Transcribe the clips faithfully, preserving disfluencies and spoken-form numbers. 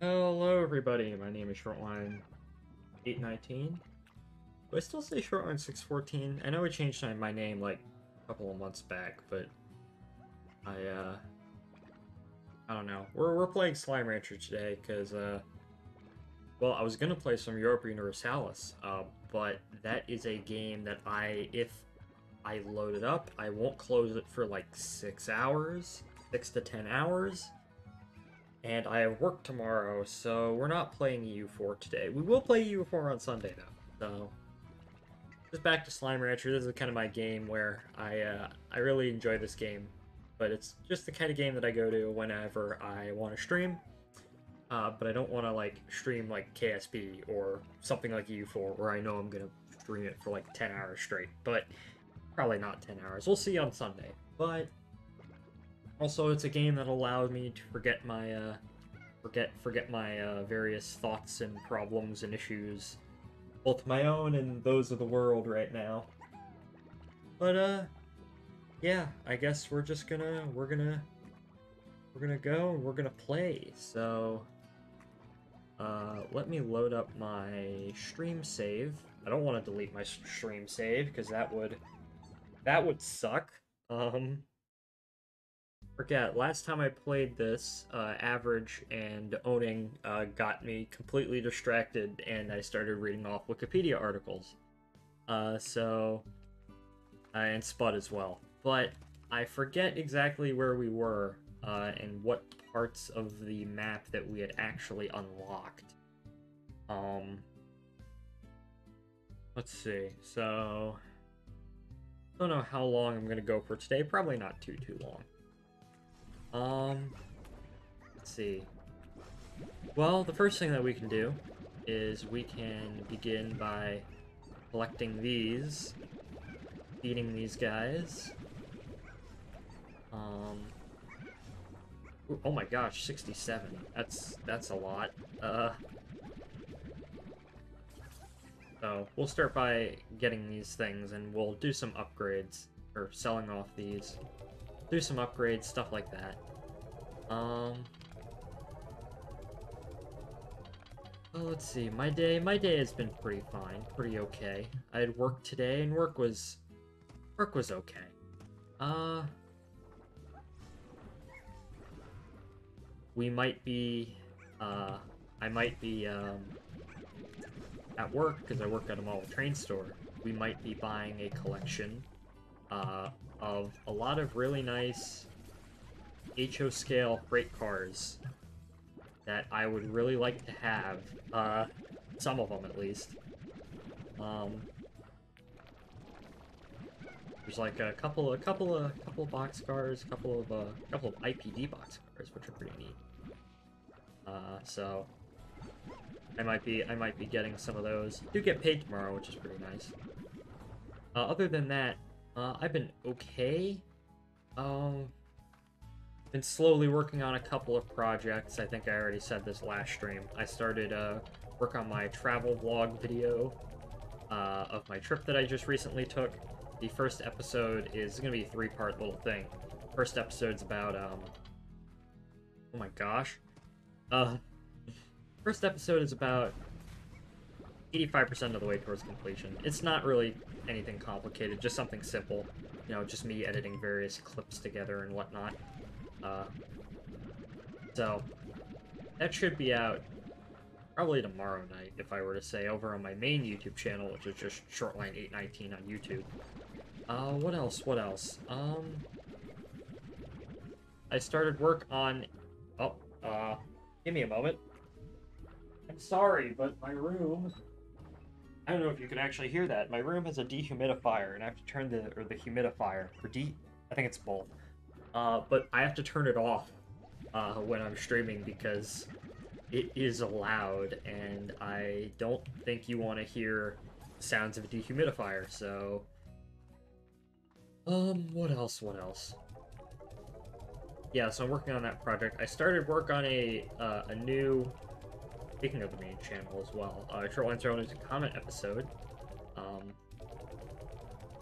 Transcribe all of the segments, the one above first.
Hello everybody, my name is Shortline eight nineteen. Do I still say Shortline six fourteen? I know I changed my name like a couple of months back, but I, uh, I don't know. We're, we're playing Slime Rancher today because, uh, well, I was going to play some Europa Universalis, uh, but that is a game that I, if I load it up, I won't close it for like six hours, six to ten hours. And I have work tomorrow, so we're not playing E U four today. We will play E U four on Sunday, though. So, just back to Slime Rancher. This is kind of my game where I uh, I really enjoy this game. But it's just the kind of game that I go to whenever I want to stream. Uh, but I don't want to, like, stream, like, K S P or something like E U four, where I know I'm going to stream it for, like, ten hours straight. But probably not ten hours. We'll see on Sunday. But also, it's a game that allowed me to forget my, uh, forget, forget my, uh, various thoughts and problems and issues. Both my own and those of the world right now. But, uh, yeah, I guess we're just gonna, we're gonna, we're gonna go and we're gonna play. So, uh, let me load up my stream save. I don't want to delete my stream save, because that would, that would suck. Um... Forget last time I played this, uh, average and owning uh, got me completely distracted, and I started reading off Wikipedia articles. Uh, so, uh, and Spud as well. But I forget exactly where we were uh, and what parts of the map that we had actually unlocked. Um, let's see. So, I don't know how long I'm gonna go for today. Probably not too too long. Um, let's see. Well, the first thing that we can do is we can begin by collecting these, eating these guys. Um, ooh, oh my gosh, sixty-seven. That's, that's a lot. Uh, so we'll start by getting these things and we'll do some upgrades, or selling off these. Do some upgrades, stuff like that. Um, oh, let's see. My day, my day has been pretty fine, pretty okay. I had work today, and work was, work was okay. Uh, we might be, uh, I might be um, at work because I work at a model train store. We might be buying a collection. Uh. Of a lot of really nice H O scale freight cars that I would really like to have, uh, some of them at least. Um, there's like a couple, a couple of, couple of box cars, a couple of, uh, a couple of I P D box cars, which are pretty neat. Uh, so I might be, I might be getting some of those. I do get paid tomorrow, which is pretty nice. Uh, other than that. Uh, I've been okay. Um, been slowly working on a couple of projects. I think I already said this last stream. I started uh, work on my travel vlog video uh, of my trip that I just recently took. The first episode is going to be a three-part little thing. First episode's about um. Oh my gosh. Uh, first episode is about eighty-five percent of the way towards completion. It's not really anything complicated, just something simple. You know, just me editing various clips together and whatnot. Uh, so, that should be out probably tomorrow night, if I were to say, over on my main YouTube channel, which is just Shortline eight nineteen on YouTube. Uh, what else? What else? Um, I started work on... Oh, uh, give me a moment. I'm sorry, but my room... I don't know if you can actually hear that. My room has a dehumidifier, and I have to turn the or the humidifier for de. I think it's both. Uh, but I have to turn it off uh, when I'm streaming because it is loud, and I don't think you want to hear sounds of a dehumidifier. So, um, what else? What else? Yeah, so I'm working on that project. I started work on a uh, a new. Speaking of the main channel as well, uh, Shortline's own is a comment episode. Um,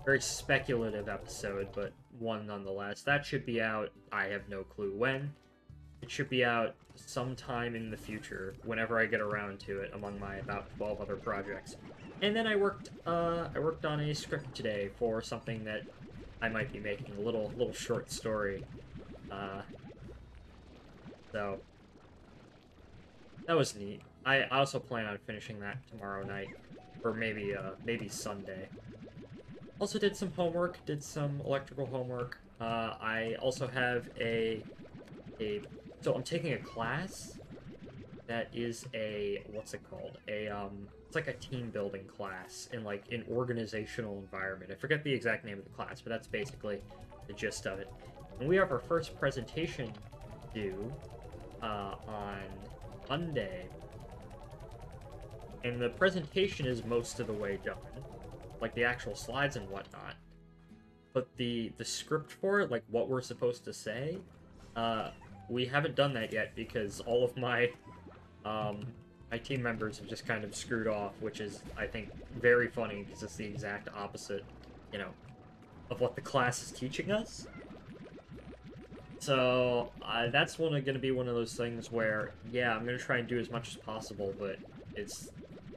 very speculative episode, but one nonetheless. That should be out, I have no clue when. It should be out sometime in the future, whenever I get around to it, among my about twelve other projects. And then I worked, uh, I worked on a script today for something that I might be making, a little, little short story. Uh, so, that was neat. I also plan on finishing that tomorrow night, or maybe, uh, maybe Sunday. Also did some homework, did some electrical homework. Uh, I also have a, a, so I'm taking a class that is a, what's it called? A, um, it's like a team building class in like an organizational environment. I forget the exact name of the class, but that's basically the gist of it. And we have our first presentation due, uh, on Monday. And the presentation is most of the way done, like the actual slides and whatnot. But the, the script for it, like what we're supposed to say, uh, we haven't done that yet because all of my, um, my team members have just kind of screwed off, which is, I think, very funny because it's the exact opposite, you know, of what the class is teaching us. So uh, that's one going to be one of those things where, yeah, I'm going to try and do as much as possible, but it's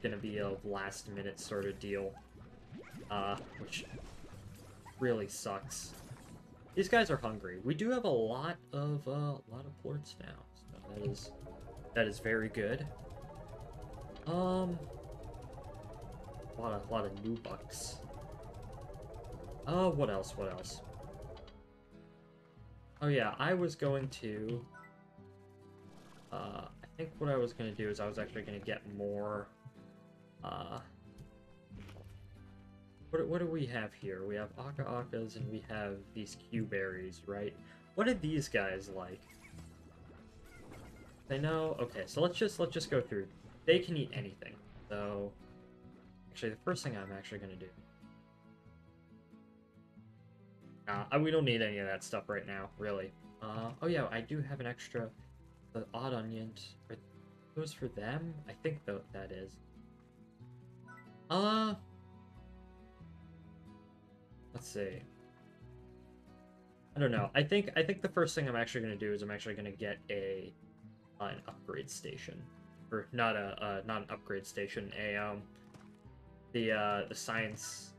going to be a last-minute sort of deal, uh, which really sucks. These guys are hungry. We do have a lot of uh, a lot of plorts now, so that is that is very good. Um, a lot of a lot of new bucks. Uh, what else? What else? Oh yeah, I was going to. Uh. I think what I was going to do is I was actually going to get more, uh, what, what do we have here? We have Aka Akas and we have these Q berries, right? What are these guys like? They know, okay, so let's just, let's just go through. They can eat anything, so, actually the first thing I'm actually going to do. Uh, we don't need any of that stuff right now, really. Uh, oh yeah, I do have an extra, the odd onions. Are those for them? I think though that is. Uh let's see. I don't know. I think I think the first thing I'm actually gonna do is I'm actually gonna get a uh, an upgrade station. Or not a uh, not an upgrade station, a um the uh the science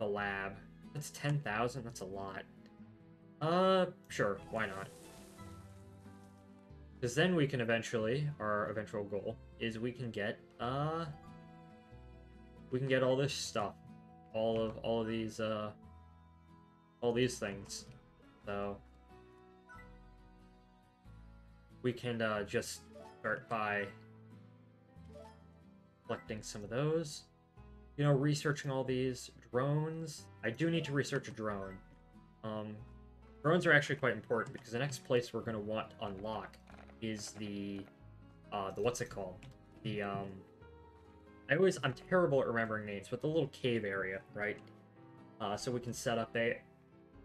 the lab. That's ten thousand, that's a lot. Uh sure, why not? Because then we can eventually, our eventual goal is we can get, uh, we can get all this stuff, all of all of these, uh, all these things. So we can uh, just start by collecting some of those. You know, researching all these drones. I do need to research a drone. Um, drones are actually quite important because the next place we're going to want to unlock is the, uh, the, what's it called? The, um, I always, I'm terrible at remembering names, but the little cave area, right? Uh, so we can set up a,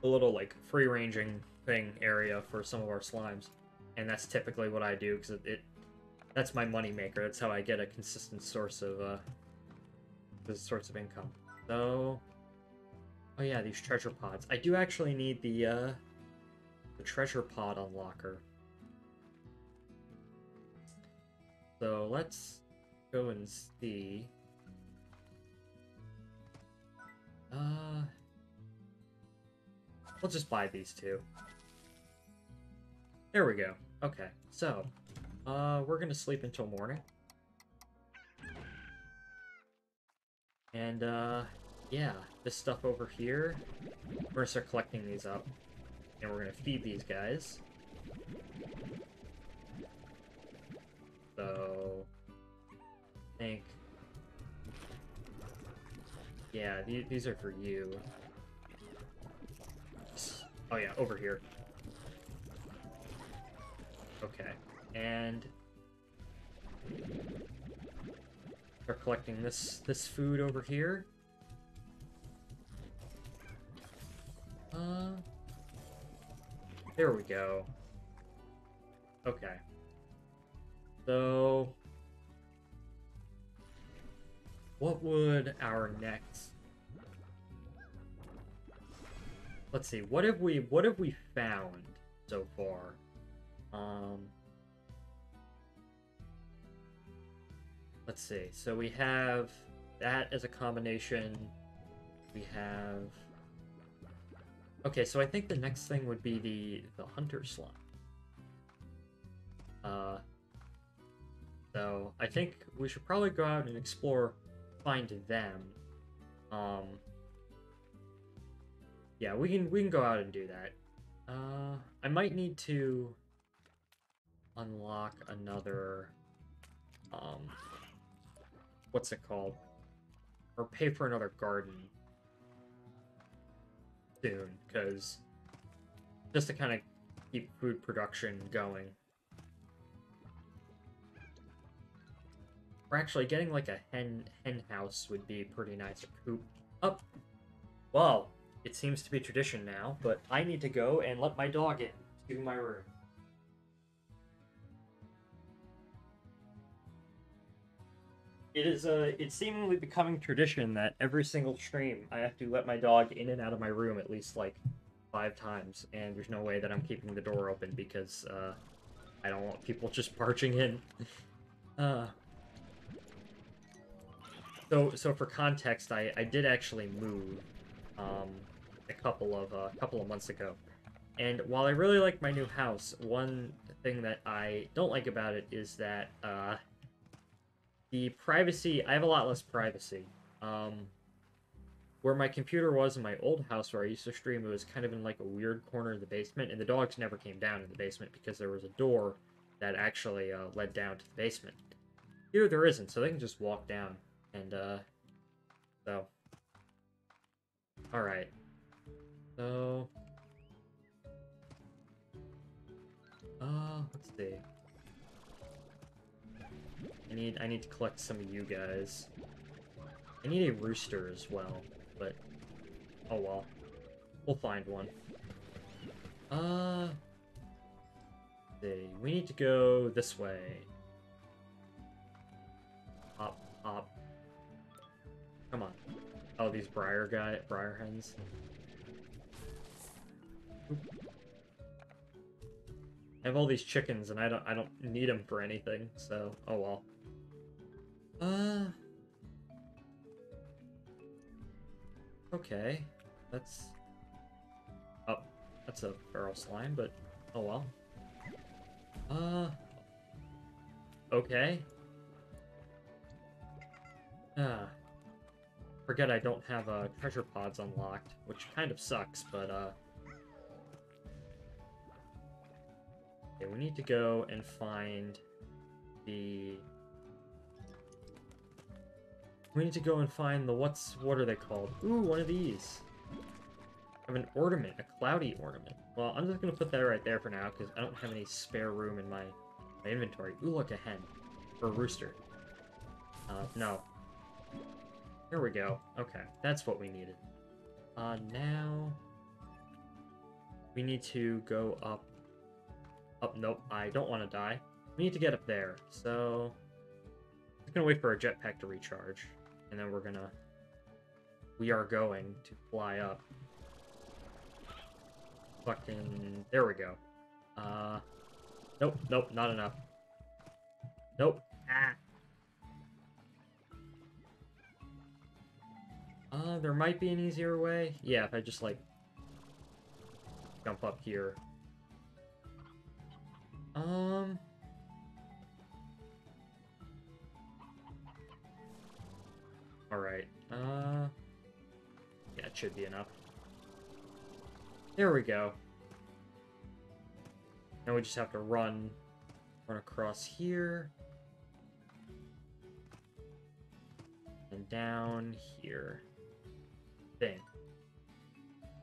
a little, like, free-ranging thing area for some of our slimes. And that's typically what I do, because it, it, that's my moneymaker. That's how I get a consistent source of, uh, this source of income. So, oh yeah, these treasure pods. I do actually need the, uh, the treasure pod unlocker. So let's go and see. Uh, we'll just buy these two. There we go. Okay, so uh, we're gonna sleep until morning. And uh, yeah, this stuff over here, we're gonna start collecting these up. And we're gonna feed these guys. So, I think, yeah, th these are for you. Oh yeah, over here. Okay, and we're collecting this this food over here. Uh, there we go. Okay. So, what would our next? Let's see. What have we? What have we found so far? Um, Let's see. So we have that as a combination. We have... Okay, so I think the next thing would be the, the hunter slime. Uh, so I think we should probably go out and explore, find them. Um, yeah, we can we can go out and do that. Uh, I might need to unlock another, um, what's it called? Or pay for another garden soon, because just to kind of keep food production going. Or actually, getting like a hen hen house would be pretty nice. Coop up. Well, it seems to be tradition now, but I need to go and let my dog in to my room. It is a it's seemingly becoming tradition that every single stream I have to let my dog in and out of my room at least like five times, and there's no way that I'm keeping the door open because uh, I don't want people just barging in. uh. So, so for context, I, I did actually move um, a couple of uh, couple of months ago, and while I really like my new house, one thing that I don't like about it is that uh, the privacy. I have a lot less privacy. Um, where my computer was in my old house where I used to stream, it was kind of in like a weird corner of the basement, and the dogs never came down in the basement because there was a door that actually uh, led down to the basement. Here there isn't, so they can just walk down. And, uh, so, all right, so, uh, let's see, I need, I need to collect some of you guys. I need a rooster as well, but, oh well, we'll find one. Uh, let's see, we need to go this way. Hop, hop. Come on. Oh, these briar guy, briar hens. Oop. I have all these chickens, and I don't, I don't need them for anything. So, oh well. Uh. Okay, that's. Oh, that's a feral slime, but oh well. Uh. Okay. Ah. Forget I don't have uh, treasure pods unlocked, which kind of sucks, but uh... Okay, we need to go and find the... We need to go and find the what's... what are they called? Ooh, one of these! I have an ornament, a cloudy ornament. Well, I'm just gonna put that right there for now, because I don't have any spare room in my, my inventory. Ooh, look, a hen. Or a rooster. Uh, no. Here we go. Okay, that's what we needed. Uh, now... We need to go up... Up, nope, I don't want to die. We need to get up there, so... I'm gonna wait for a jetpack to recharge. And then we're gonna... We are going to fly up. Fucking... There we go. Uh... Nope, nope, not enough. Nope. Ah! Uh, there might be an easier way. Yeah, if I just, like, jump up here. Um... Alright, uh... yeah, it should be enough. There we go. Now we just have to run, run across here. And down here. Thing.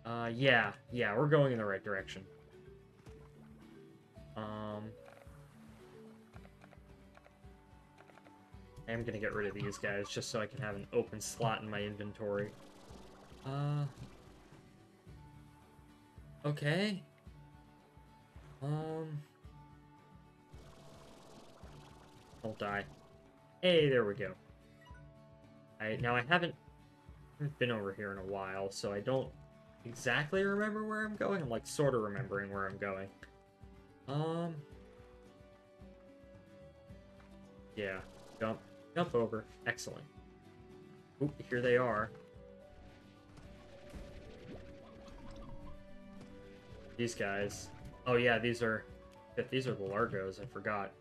Uh, yeah, yeah, we're going in the right direction. Um, I am gonna get rid of these guys just so I can have an open slot in my inventory. Uh, okay. Um, I'll die. Hey, there we go. I now I haven't. I've been over here in a while, so I don't exactly remember where I'm going. I'm, like, sort of remembering where I'm going. Um... Yeah. Jump. Jump over. Excellent. Oop, here they are. These guys. Oh yeah, these are these are the Largos. I forgot.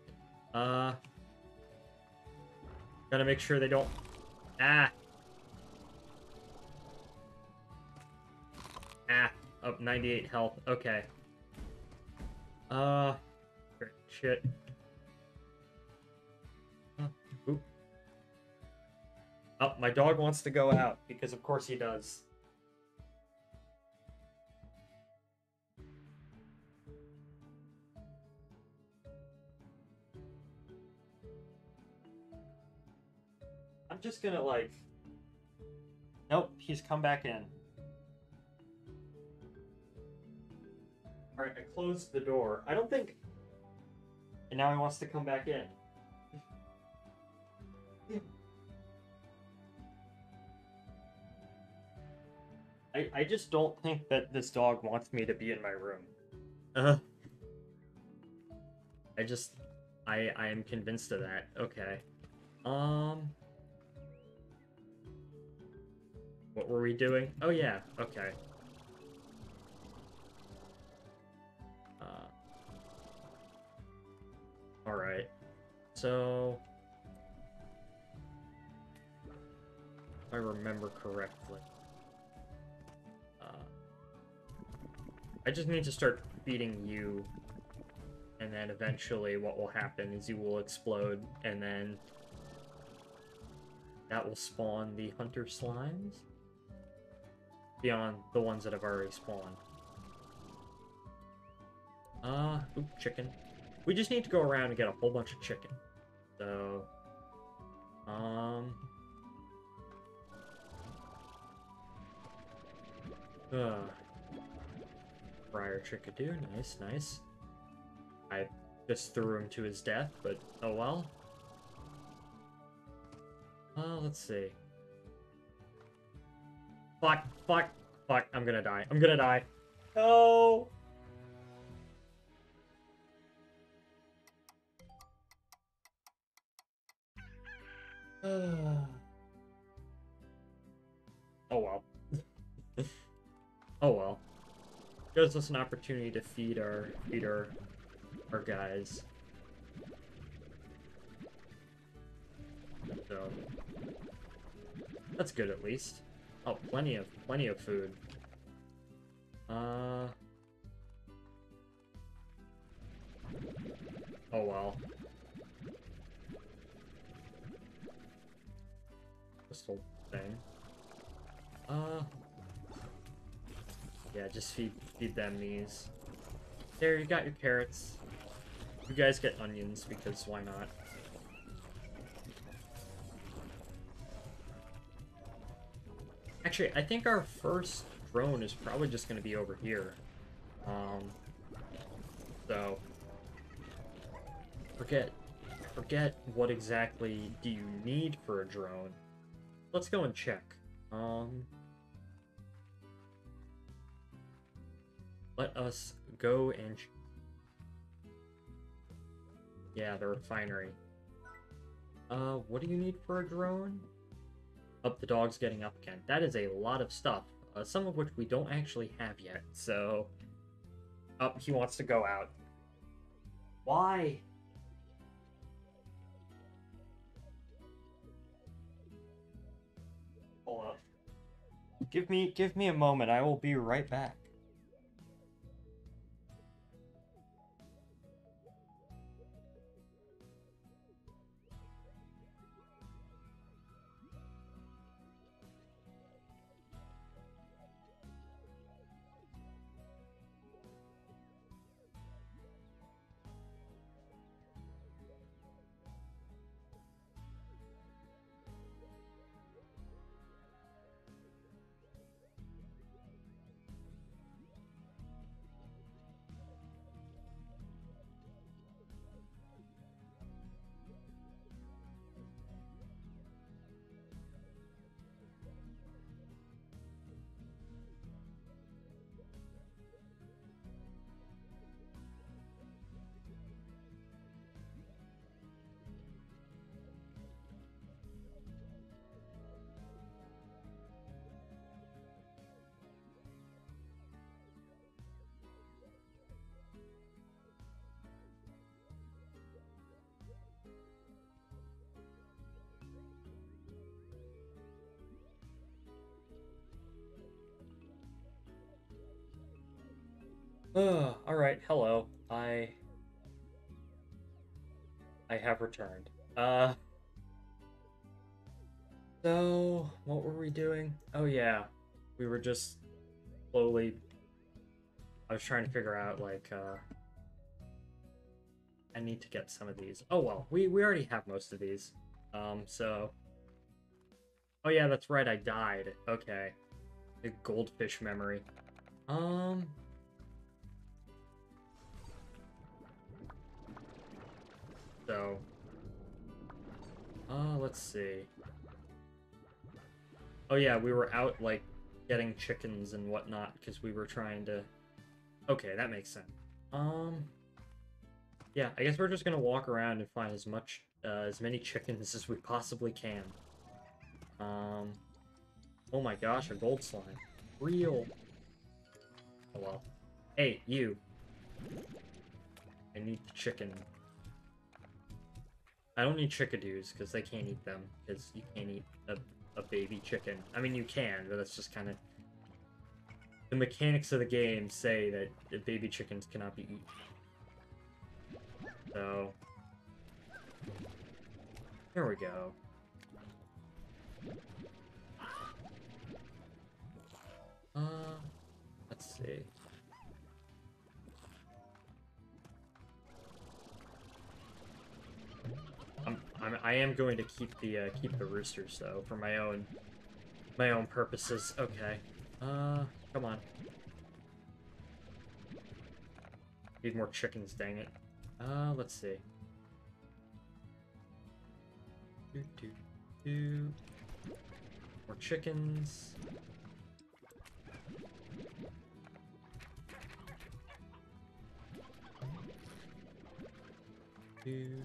Uh, gotta make sure they don't. Ah. Ah. Up ninety-eight health. Okay. Uh. Shit. Oop. Oh, my dog wants to go out because of course he does. I'm just gonna like... Nope, he's come back in. Alright, I closed the door. I don't think... And now he wants to come back in. Yeah. I, I just don't think that this dog wants me to be in my room. Uh-huh. I just... I, I am convinced of that. Okay. Um... What were we doing? Oh, yeah. Okay. Uh, all right. So, if I remember correctly, uh, I just need to start beating you, and then eventually what will happen is you will explode, and then that will spawn the hunter slimes. Beyond the ones that have already spawned. Uh, oop, chicken. We just need to go around and get a whole bunch of chicken. So, um... Uh, Briar Chickadoo, nice, nice. I just threw him to his death, but oh well. Uh, let's see. Fuck, fuck, fuck, I'm gonna die. I'm gonna die. No! Oh, well. Oh, well. Gives us an opportunity to feed our, feed our, our guys. So, that's good at least. Oh, plenty of, plenty of food. Uh... Oh, well. This whole thing. Uh... Yeah, just feed, feed them these. There, you got your carrots. You guys get onions, because why not? Actually, I think our first drone is probably just going to be over here. Um, so, forget, forget what exactly do you need for a drone. Let's go and check. Um, let us go and... Yeah, the refinery. Uh, what do you need for a drone? Up the dog's getting up again. That is a lot of stuff, uh, some of which we don't actually have yet, so... Up, oh, he wants to go out. Why? Hold up. Give me, give me a moment, I will be right back. Uh, all right, hello. I I have returned. Uh So, what were we doing? Oh yeah. We were just slowly I was trying to figure out like uh I need to get some of these. Oh well, we we already have most of these. Um so Oh yeah, that's right. I died. Okay. The goldfish memory. Um So, uh, let's see. Oh yeah, we were out, like, getting chickens and whatnot, because we were trying to... Okay, that makes sense. Um, yeah, I guess we're just gonna walk around and find as much, uh, as many chickens as we possibly can. Um, oh my gosh, a gold slime. Real. Oh well. Hey, you. I need the chicken. I don't need chickadees, because they can't eat them, because you can't eat a, a baby chicken. I mean, you can, but that's just kind of... The mechanics of the game say that the baby chickens cannot be eaten. So... There we go. Uh, let's see. I am going to keep the uh, keep the roosters though for my own my own purposes. Okay, uh, come on. Need more chickens, dang it. Uh, let's see. Do do do. More chickens. Do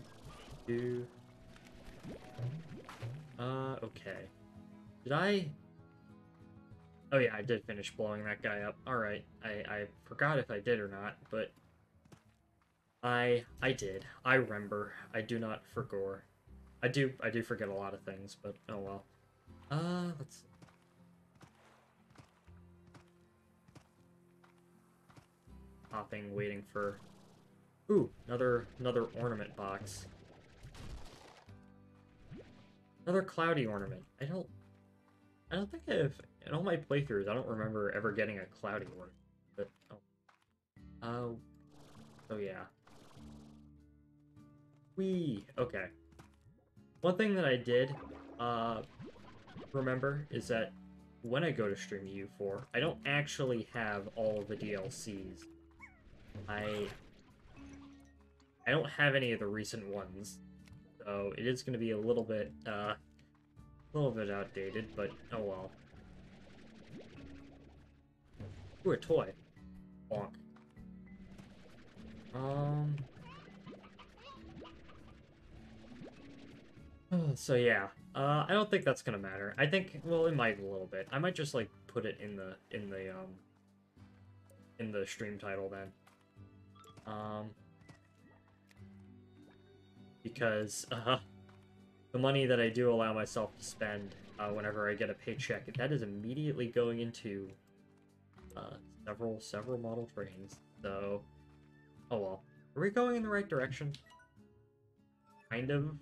do. Uh, okay. Did I? Oh yeah, I did finish blowing that guy up. Alright, I, I forgot if I did or not, but... I, I did. I remember. I do not forgore. I do, I do forget a lot of things, but oh well. Uh, let's... Hopping, waiting for... Ooh, another, another ornament box. Another cloudy ornament. I don't... I don't think I've... In all my playthroughs, I don't remember ever getting a cloudy ornament. But... Oh. Uh, oh, yeah. Whee! Okay. One thing that I did, uh... remember, is that when I go to stream U four, I don't actually have all of the D L Cs. I... I don't have any of the recent ones. So it is going to be a little bit, uh, a little bit outdated, but oh well. Ooh, a toy. Bonk. Um. So yeah, uh, I don't think that's going to matter. I think, well, it might a little bit. I might just like put it in the in the um in the stream title then. Um. Because uh, the money that I do allow myself to spend uh, whenever I get a paycheck, that is immediately going into uh, several several model trains. So, oh well. Are we going in the right direction? Kind of.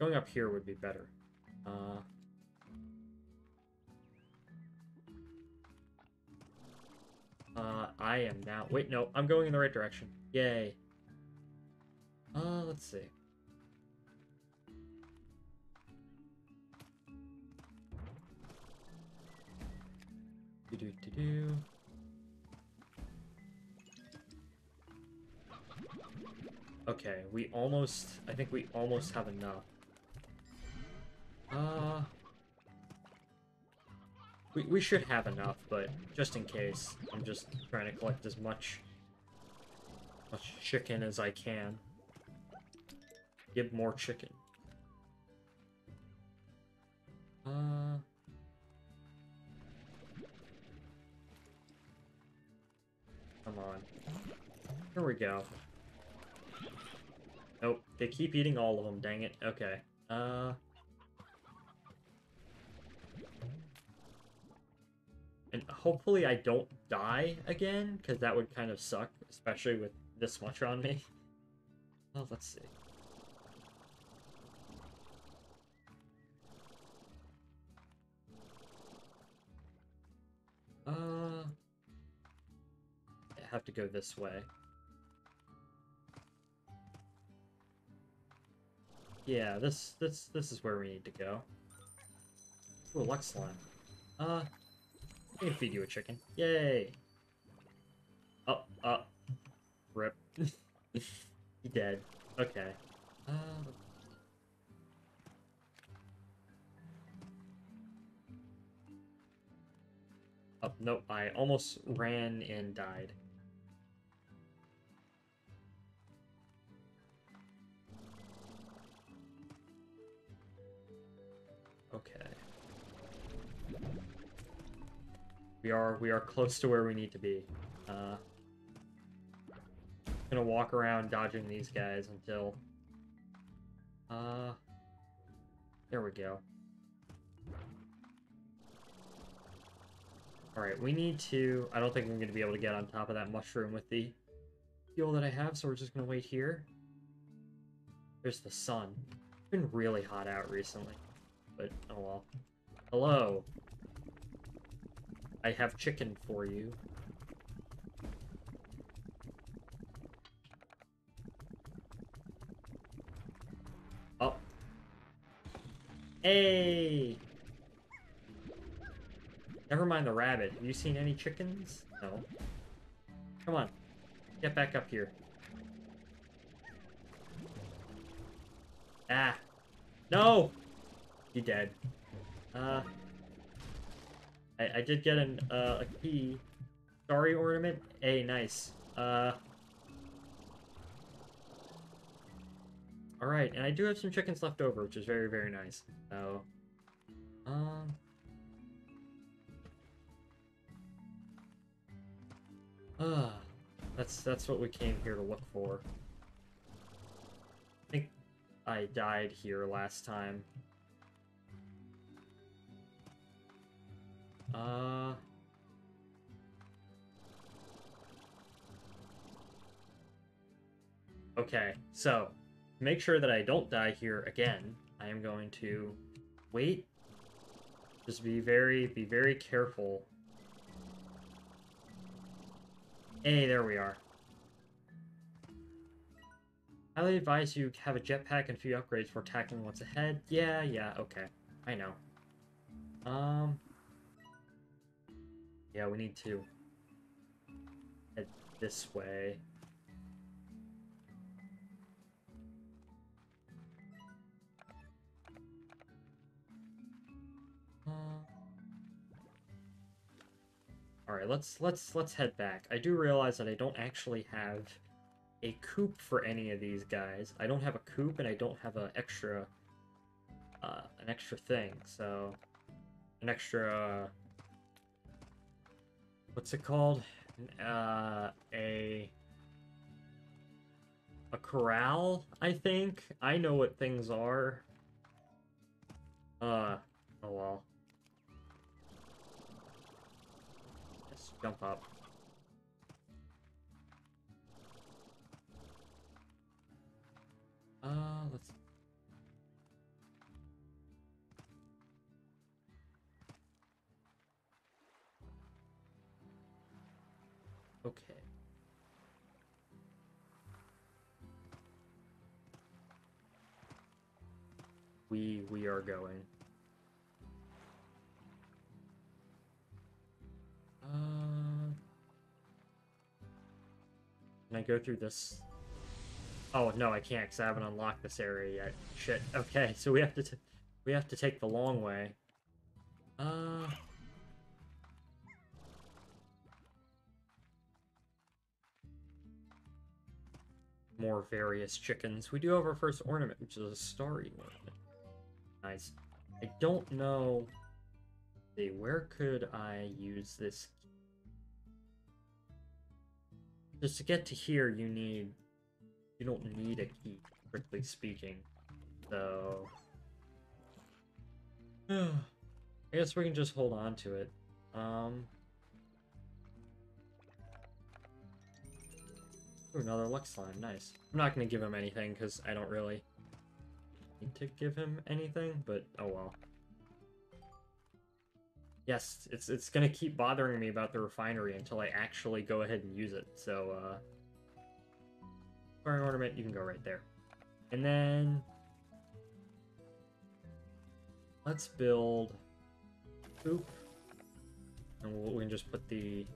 Going up here would be better. Uh, uh, I am now. Wait, no, I'm going in the right direction. Yay. Uh, let's see. Do do do do. Okay, we almost. I think we almost have enough. Uh, we we should have enough, but just in case, I'm just trying to collect as much, much chicken as I can. Give more chicken. Uh. Come on. Here we go. Nope. They keep eating all of them, dang it. Okay. Uh. And, oh, hopefully I don't die again, because that would kind of suck, especially with this much on me. Well, let's see. Uh, I have to go this way. Yeah, this this this is where we need to go. Ooh, luck slime. Uh, I'm gonna feed you a chicken. Yay! Up, oh, up. Oh. Rip. He dead. Okay. Uh, Oh, nope, I almost ran and died. Okay. We are we are close to where we need to be. Uh gonna walk around dodging these guys until uh there we go. Alright, we need to... I don't think I'm going to be able to get on top of that mushroom with the fuel that I have, so we're just going to wait here. There's the sun. It's been really hot out recently, but oh well. Hello. I have chicken for you. Oh. Hey! Never mind the rabbit. Have you seen any chickens? No. Come on. Get back up here. Ah. No! You dead. Uh. I, I did get an, uh, a key. Starry ornament. Hey, nice. Uh. Alright, and I do have some chickens left over, which is very, very nice. So. Um. Ah, that's that's what we came here to look for. I think I died here last time. Uh Okay, so to make sure that I don't die here again, I am going to wait. Just be very be very careful. Hey, there we are. Highly advise you have a jetpack and a few upgrades for tackling what's ahead. Yeah, yeah, okay. I know. Um. Yeah, we need to head this way. Alright, let's let's let's head back. I do realize that I don't actually have a coop for any of these guys. I don't have a coop and I don't have an extra uh an extra thing, so an extra uh, what's it called? Uh a a corral, I think. I know what things are. Uh oh well. Jump up. Uh, let's... Okay. We, we are going. Uh, can I go through this? Oh no, I can't, because I haven't unlocked this area yet. Shit. Okay, so we have to t we have to take the long way. Uh. More various chickens. We do have our first ornament, which is a starry ornament. Nice. I don't know. See, where could I use this? Just to get to here, you need... You don't need a key, strictly speaking. So... I guess we can just hold on to it. Um... Ooh, another luck slime, nice. I'm not gonna give him anything because I don't really need to give him anything, but oh well. Yes, it's it's gonna keep bothering me about the refinery until I actually go ahead and use it. So, uh, flowering ornament, you can go right there, and then let's build poop, and we'll, we can just put the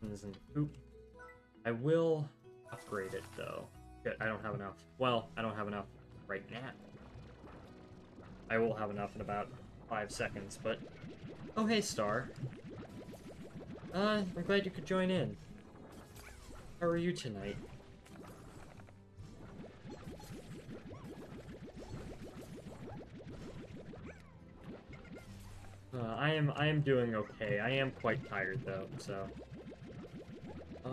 things in poop. I will upgrade it though. Shit, I don't have enough. Well, I don't have enough right now. I will have enough in about five seconds, but oh hey Star. Uh, I'm glad you could join in. How are you tonight? Uh, I am I am doing okay. I am quite tired though, so. Uh,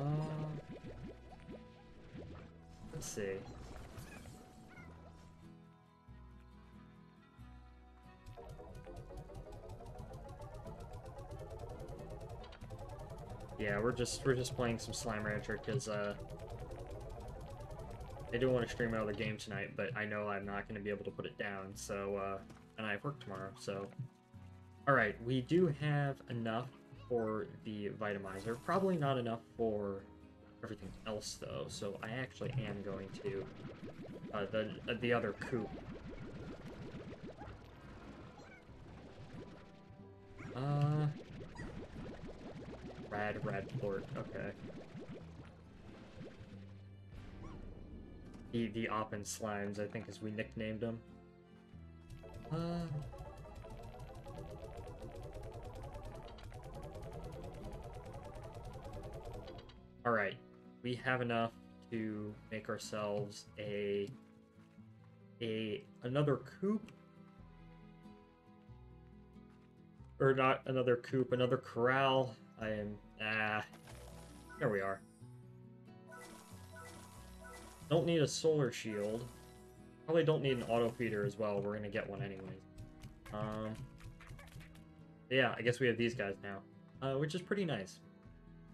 let's see. Yeah, we're just we're just playing some Slime Rancher because uh, I do want to stream another game tonight, but I know I'm not going to be able to put it down. So uh, and I have work tomorrow. So all right, we do have enough for the Vitamizer. Probably not enough for everything else, though, so I actually am going to uh, the, uh, the other coop. Uh... Rad, rad port, okay. The, the Oppen Slimes, I think, as we nicknamed them. Uh... Alright, we have enough to make ourselves a a another coop. Or not another coop, another corral. I am ah there we are. Don't need a solar shield. Probably don't need an auto feeder as well. We're gonna get one anyways. Um Yeah, I guess we have these guys now. Uh which is pretty nice.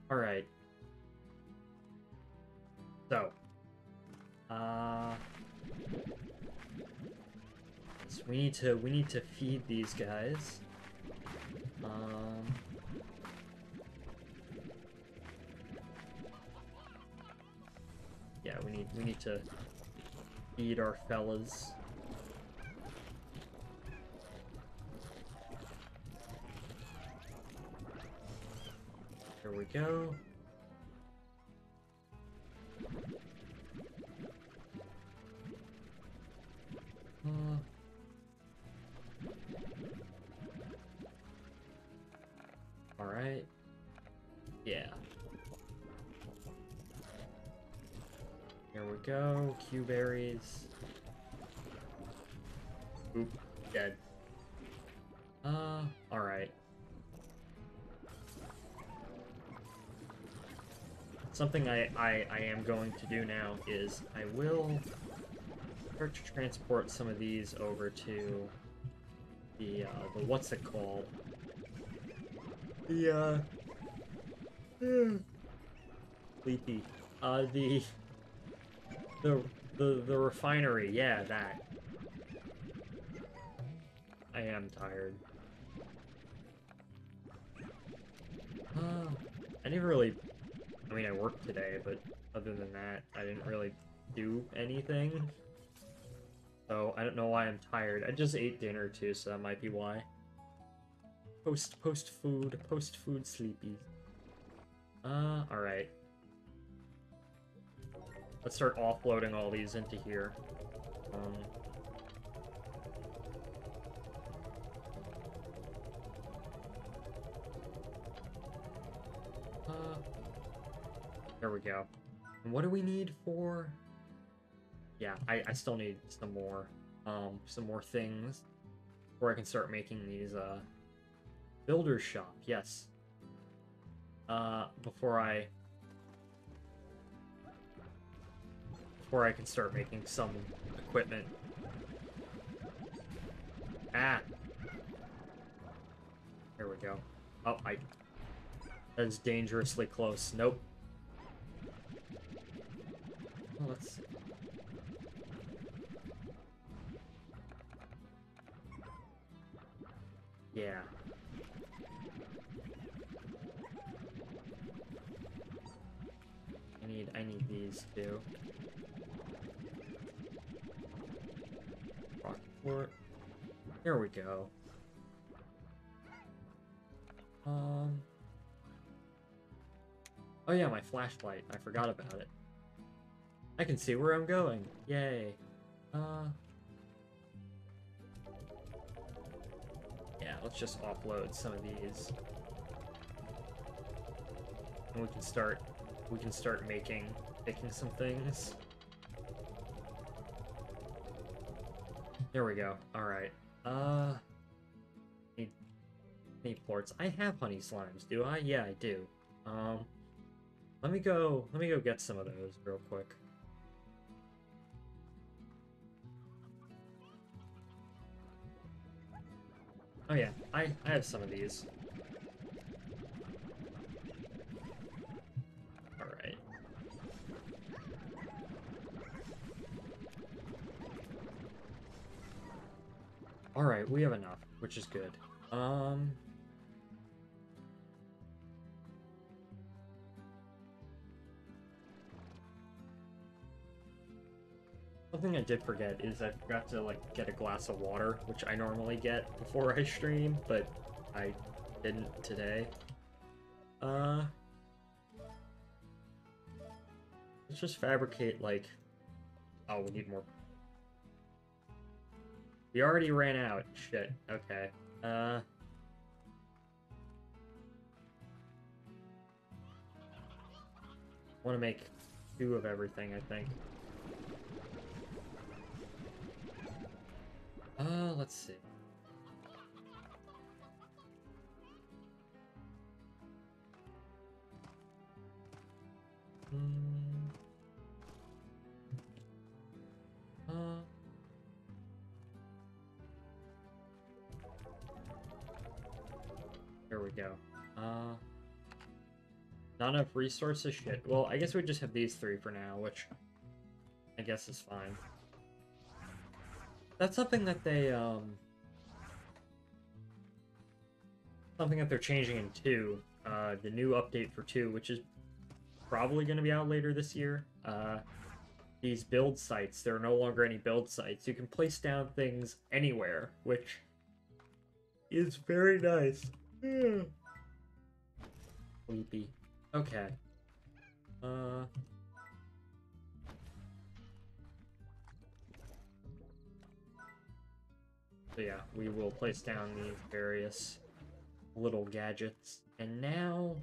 Alright. So, uh, so we need to we need to feed these guys. Um, yeah, we need we need to feed our fellas. There we go. Uh, all right. Yeah. Here we go. Q berries. Oop. Dead. Uh. All right. Something I I I am going to do now is I will start to transport some of these over to the, uh, the what's it called? The, uh... Mm, sleepy. Uh, the, the... The... The refinery. Yeah, that. I am tired. Uh, I didn't really... I mean, I worked today, but other than that, I didn't really do anything. So, I don't know why I'm tired. I just ate dinner, too, so that might be why. Post, post food, post food sleepy. Uh, alright. Let's start offloading all these into here. Um... Uh... There we go. And what do we need for... Yeah, I, I still need some more, um, some more things before I can start making these, uh, builder's shop, yes. Uh, before I, before I can start making some equipment. Ah! Here we go. Oh, I, that is dangerously close. Nope. let's... Yeah. I need, I need these too. Rocket fort. Here we go. Um. Oh yeah, my flashlight. I forgot about it. I can see where I'm going. Yay. Uh. Yeah, let's just offload some of these. And we can start, we can start making, making some things. There we go. All right. Uh, need, need plorts. I have honey slimes, do I? Yeah, I do. Um, let me go, let me go get some of those real quick. Oh yeah, I, I have some of these. Alright. Alright, we have enough, which is good. Um... Something I did forget is I forgot to like get a glass of water, which I normally get before I stream, but I didn't today. Uh, let's just fabricate like. Oh, we need more. We already ran out. Shit. Okay. Uh. Want to make two of everything, I think. Uh, let's see. Mm. Uh. There we go. Uh. Not enough resources? Shit. Well, I guess we just have these three for now, which I guess is fine. That's something that they, um... something that they're changing in two. Uh, the new update for two, which is probably going to be out later this year. Uh, these build sites, there are no longer any build sites. You can place down things anywhere, which is very nice. Mm. Sleepy. Okay. Uh... So yeah, we will place down these various little gadgets. And now...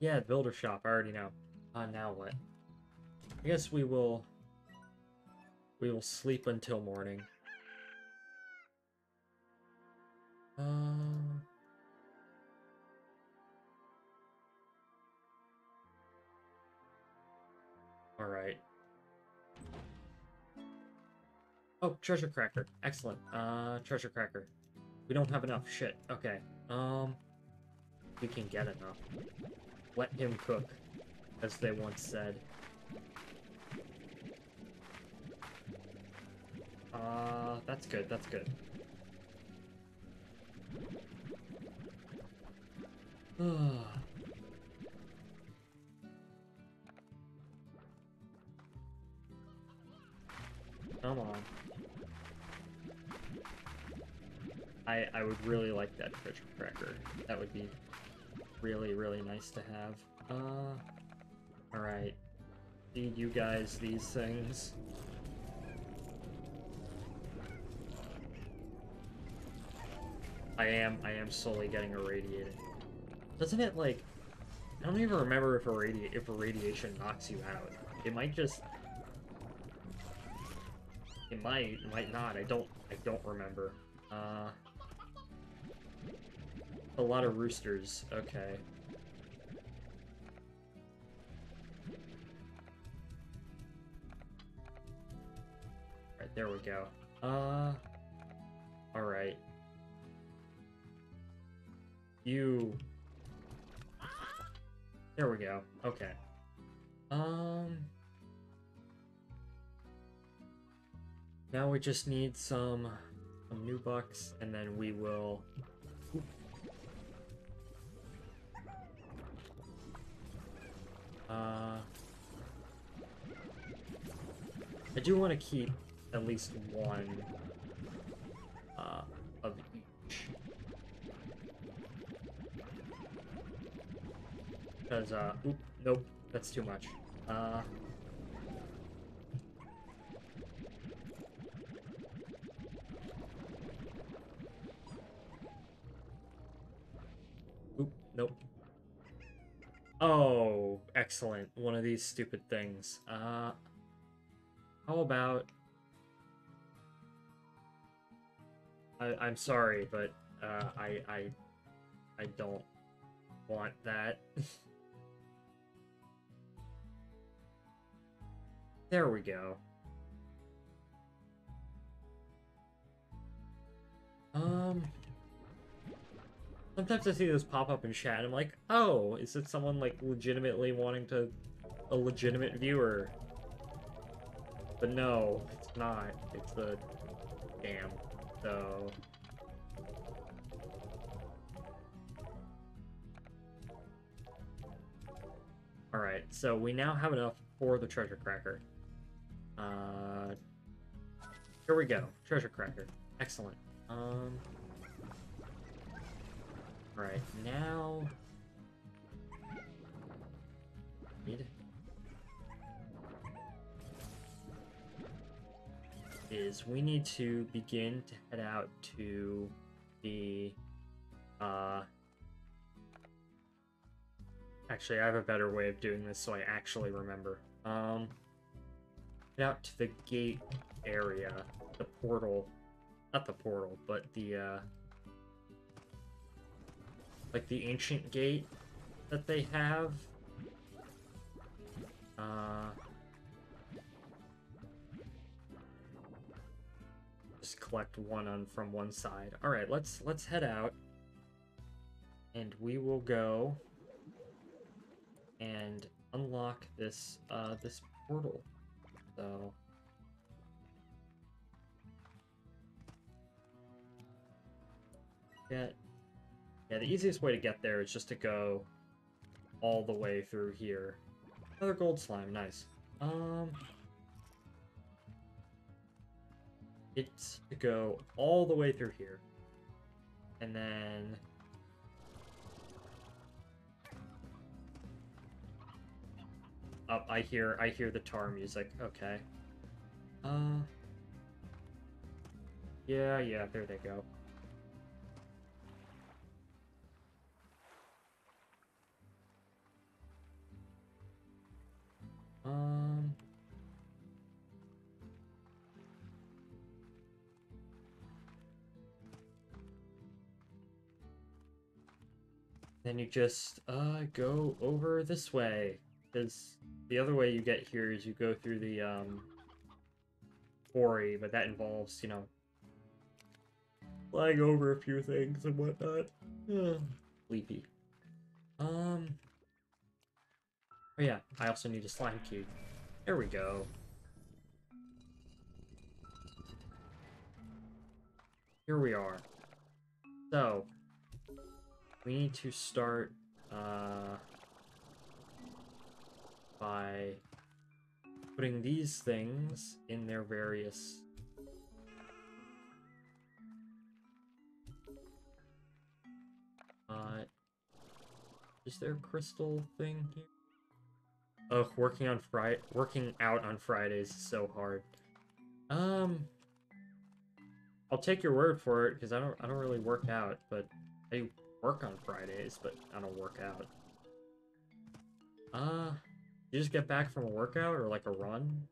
Yeah, builder shop, I already know. Uh, now what? I guess we will... We will sleep until morning. Um... Alright. Oh, treasure cracker. Excellent. Uh, treasure cracker. We don't have enough. Shit. Okay. Um, we can get enough. Let him cook, as they once said. Uh, that's good. That's good. Ugh. Come on. I, I would really like that treasure cracker. That would be really, really nice to have. Uh, Alright. Feed you guys these things. I am, I am slowly getting irradiated. Doesn't it, like... I don't even remember if irradi- if irradiation knocks you out. It might just... It might, it might not. I don't, I don't remember. Uh... A lot of roosters, okay. Alright, there we go. Uh, alright. You... There we go, okay. Um. Now we just need some, some new bucks, and then we will. Ooh. Uh. I do want to keep at least one uh, of each. Because, uh, oop, nope, that's too much. Uh, oop, nope. Oh, excellent. One of these stupid things. Uh, how about... I, I'm sorry, but uh, I, I, I don't want that. There we go. Um, sometimes I see those pop up in chat, and I'm like, oh, is it someone like legitimately wanting to, a legitimate viewer? But no, it's not. It's a damn. So, all right. So we now have enough for the treasure cracker. Uh, here we go, treasure cracker. Excellent. Um, all right now. Need is we need to begin to head out to the uh actually I have a better way of doing this so I actually remember. Um head out to the gate area, the portal, not the portal, but the uh like the ancient gate that they have. Uh collect one on from one side. All right, let's let's head out and we will go and unlock this uh this portal. So yeah yeah the easiest way to get there is just to go all the way through here. Another gold slime, nice. um It's to go all the way through here, and then up. Oh, I hear, I hear the tar music. Okay. Uh. Yeah, yeah. There they go. Um. Then you just uh go over this way, because the other way you get here is you go through the um quarry, but that involves, you know, flying over a few things and whatnot. Ugh. Sleepy. Um oh yeah, I also need a slime cube. There we go. Here we are. So we need to start uh, by putting these things in their various... Uh, is there a crystal thing here? Ugh, oh, working on Fri- working out on Fridays is so hard. Um, I'll take your word for it because I don't I don't really work out, but I. work on Fridays, but I don't work out. Uh, you just get back from a workout or like a run?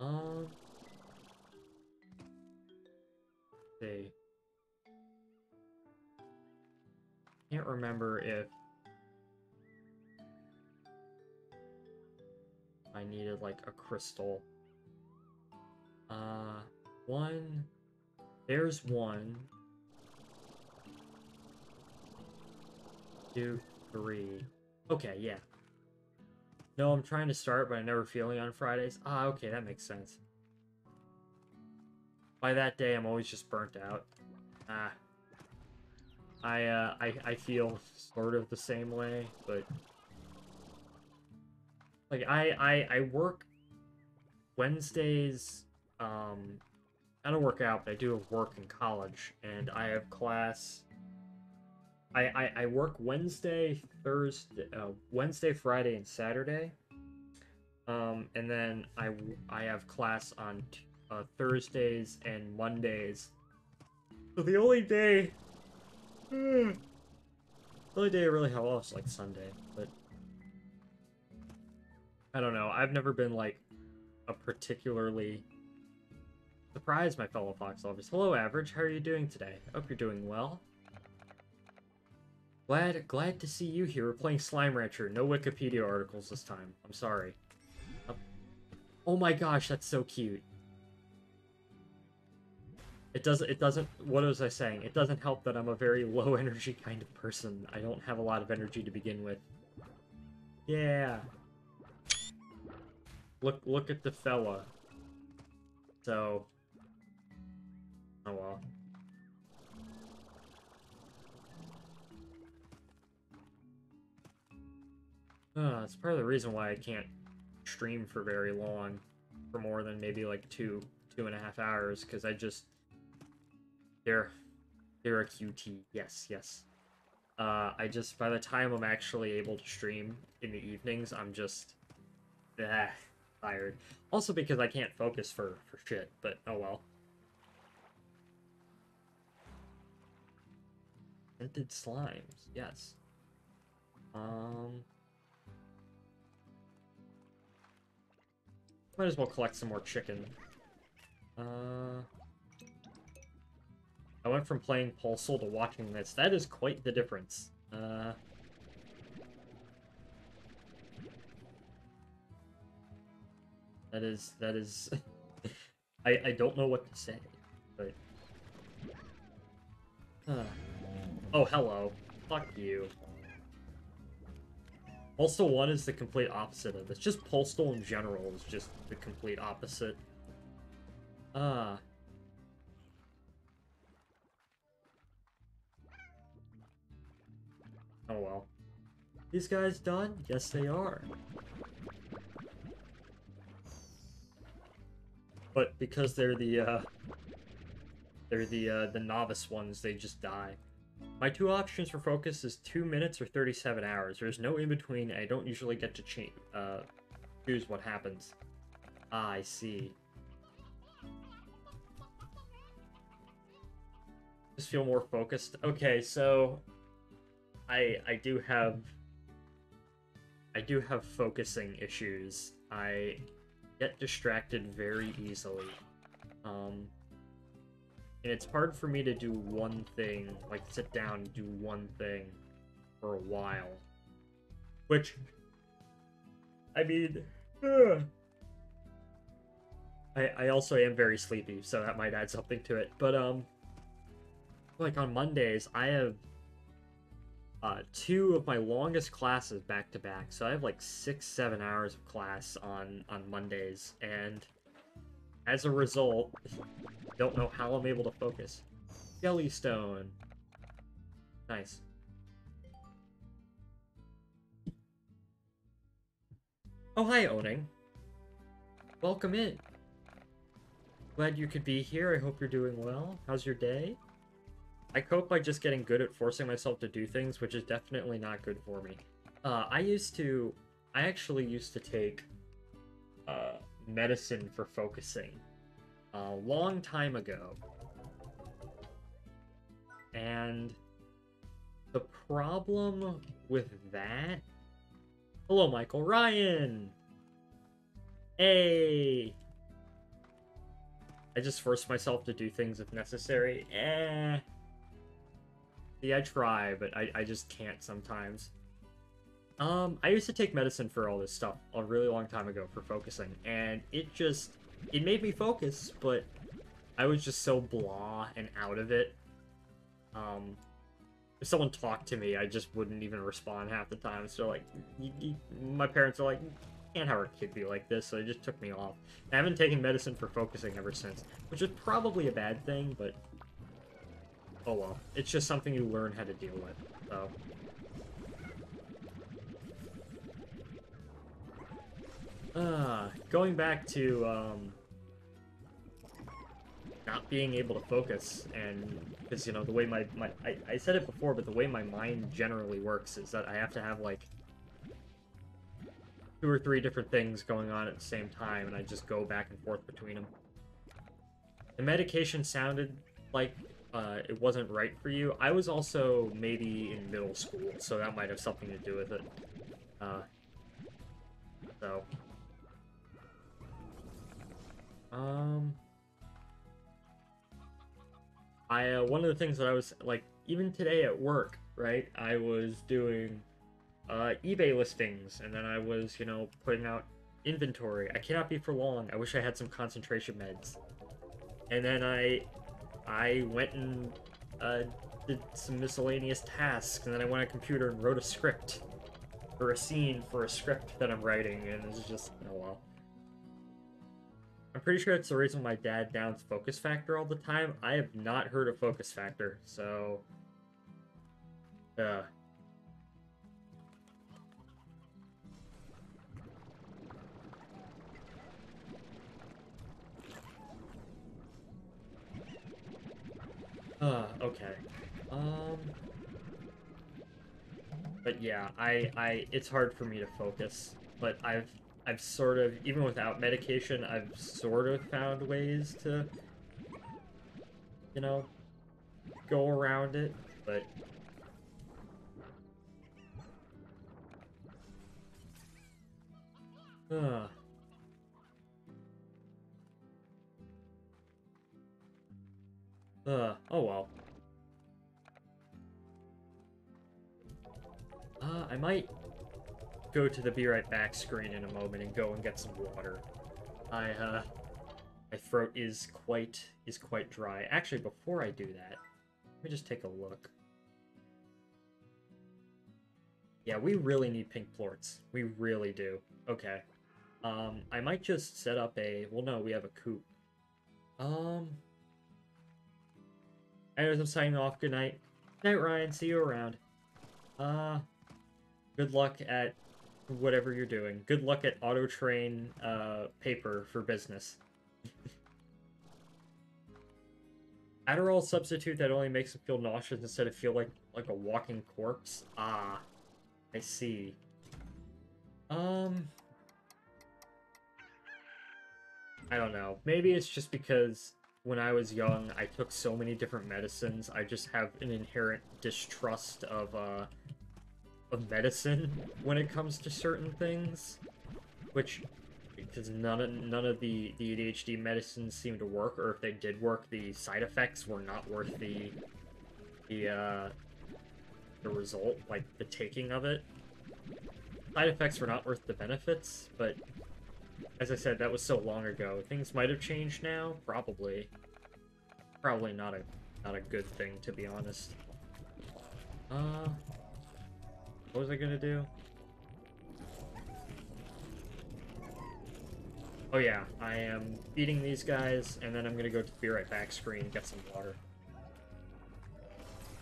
Um, let's see. Can't remember if I needed like a crystal. Uh, one, there's one. Two, three. Okay, yeah. No, I'm trying to start, but I never feeling on Fridays. Ah, okay, that makes sense. By that day, I'm always just burnt out. Ah. I, uh, I, I feel sort of the same way, but... Like, I, I, I work Wednesdays, um... I don't work out, but I do have work in college, and I have class... I, I, I work Wednesday, Thursday, uh, Wednesday, Friday, and Saturday, um, and then I, I have class on uh, Thursdays and Mondays. So the only day, hmm, the only day I really have off is like Sunday, but I don't know. I've never been like a particularly surprised, my fellow Fox lovers. Hello, Average. How are you doing today? I hope you're doing well. Glad, glad to see you here. We're playing Slime Rancher. No Wikipedia articles this time. I'm sorry. Uh, oh my gosh, that's so cute. It doesn't, it doesn't, what was I saying? It doesn't help that I'm a very low energy kind of person. I don't have a lot of energy to begin with. Yeah. Look, look at the fella. So. Oh well. Uh, it's part of the reason why I can't stream for very long, for more than maybe like two, two and a half hours, because I just, they're, they're a Q T, yes, yes. Uh, I just, by the time I'm actually able to stream in the evenings, I'm just, ah, tired. Also because I can't focus for, for shit, but oh well. Scented slimes, yes. Um... Might as well collect some more chicken. Uh, I went from playing Pulseal to watching this. That is quite the difference. Uh, that is... That is... I, I don't know what to say, but... Uh, oh, hello. Fuck you. Postal one is the complete opposite of this. Just Postal in general is just the complete opposite. Ah. Uh. Oh well. These guys done? Yes, they are. But because they're the, uh... They're the, uh, the novice ones, they just die. My two options for focus is two minutes or thirty-seven hours. There's no in-between. I don't usually get to change, uh, choose what happens. Ah, I see. Just feel more focused. Okay, so... I, I do have... I do have focusing issues. I get distracted very easily. Um... And it's hard for me to do one thing, like sit down and do one thing for a while. Which, I mean, ugh. I, I also am very sleepy, so that might add something to it. But, um, like on Mondays, I have uh, two of my longest classes back to back. So I have like six, seven hours of class on, on Mondays. And as a result... Don't know how I'm able to focus. Jellystone. Nice. Oh, hi, Owning. Welcome in. Glad you could be here. I hope you're doing well. How's your day? I cope by just getting good at forcing myself to do things, which is definitely not good for me. Uh, I used to... I actually used to take uh, medicine for focusing. A long time ago, and the problem with that... Hello, Michael Ryan. Hey, I just force myself to do things if necessary. Eh, see, I try, but I I just can't sometimes. Um, I used to take medicine for all this stuff a really long time ago for focusing, and it just... It made me focus, but I was just so blah and out of it. Um, If someone talked to me, I just wouldn't even respond half the time. So, like, you, you, my parents are like, can't have our kid be like this, so they just took me off. I haven't taken medicine for focusing ever since, which is probably a bad thing, but oh well. It's just something you learn how to deal with, so. Uh, going back to, um, not being able to focus, and, because, you know, the way my, my I, I said it before, but the way my mind generally works is that I have to have, like, two or three different things going on at the same time, and I just go back and forth between them. The medication sounded like, uh, it wasn't right for you. I was also maybe in middle school, so that might have something to do with it. Uh, so... Um, I, uh, one of the things that I was, like, even today at work, right, I was doing, uh, eBay listings, and then I was, you know, putting out inventory. I cannot be for long. I wish I had some concentration meds. And then I, I went and, uh, did some miscellaneous tasks, and then I went on a computer and wrote a script, or a scene for a script that I'm writing, and it's just, oh well. I'm pretty sure it's the reason my dad downs focus factor all the time. I have not heard of focus factor, so... Uh. Uh, okay. Um... But yeah, I, I... It's hard for me to focus, but I've... I've sort of, even without medication, I've sort of found ways to, you know, go around it, but... Ugh. Ugh. Oh well. Uh, I might... go to the Be Right Back screen in a moment and go and get some water. I, uh, my throat is quite, is quite dry. Actually, before I do that, let me just take a look. Yeah, we really need pink plorts. We really do. Okay. Um, I might just set up a, well, no, we have a coop. Um, anyways, I'm signing off. Good night. Good night, Ryan. See you around. Uh, good luck at whatever you're doing. Good luck at auto train uh, paper for business. Adderall substitute that only makes him feel nauseous instead of feel like like a walking corpse. Ah, I see. Um, I don't know. Maybe it's just because when I was young, I took so many different medicines. I just have an inherent distrust of uh. of medicine when it comes to certain things, which, because none of none of the the A D H D medicines seem to work, or if they did work, the side effects were not worth the the uh the result, like the taking of it. Side effects were not worth the benefits, but as I said, that was so long ago. Things might have changed now, probably. Probably not a not a good thing, to be honest. Uh. What was I gonna do? Oh yeah, I am beating these guys, and then I'm gonna go to the Be Right Back screen and get some water.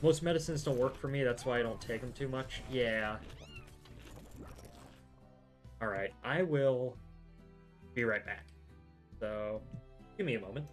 Most medicines don't work for me, that's why I don't take them too much. Yeah. Alright, I will be right back. So, give me a moment.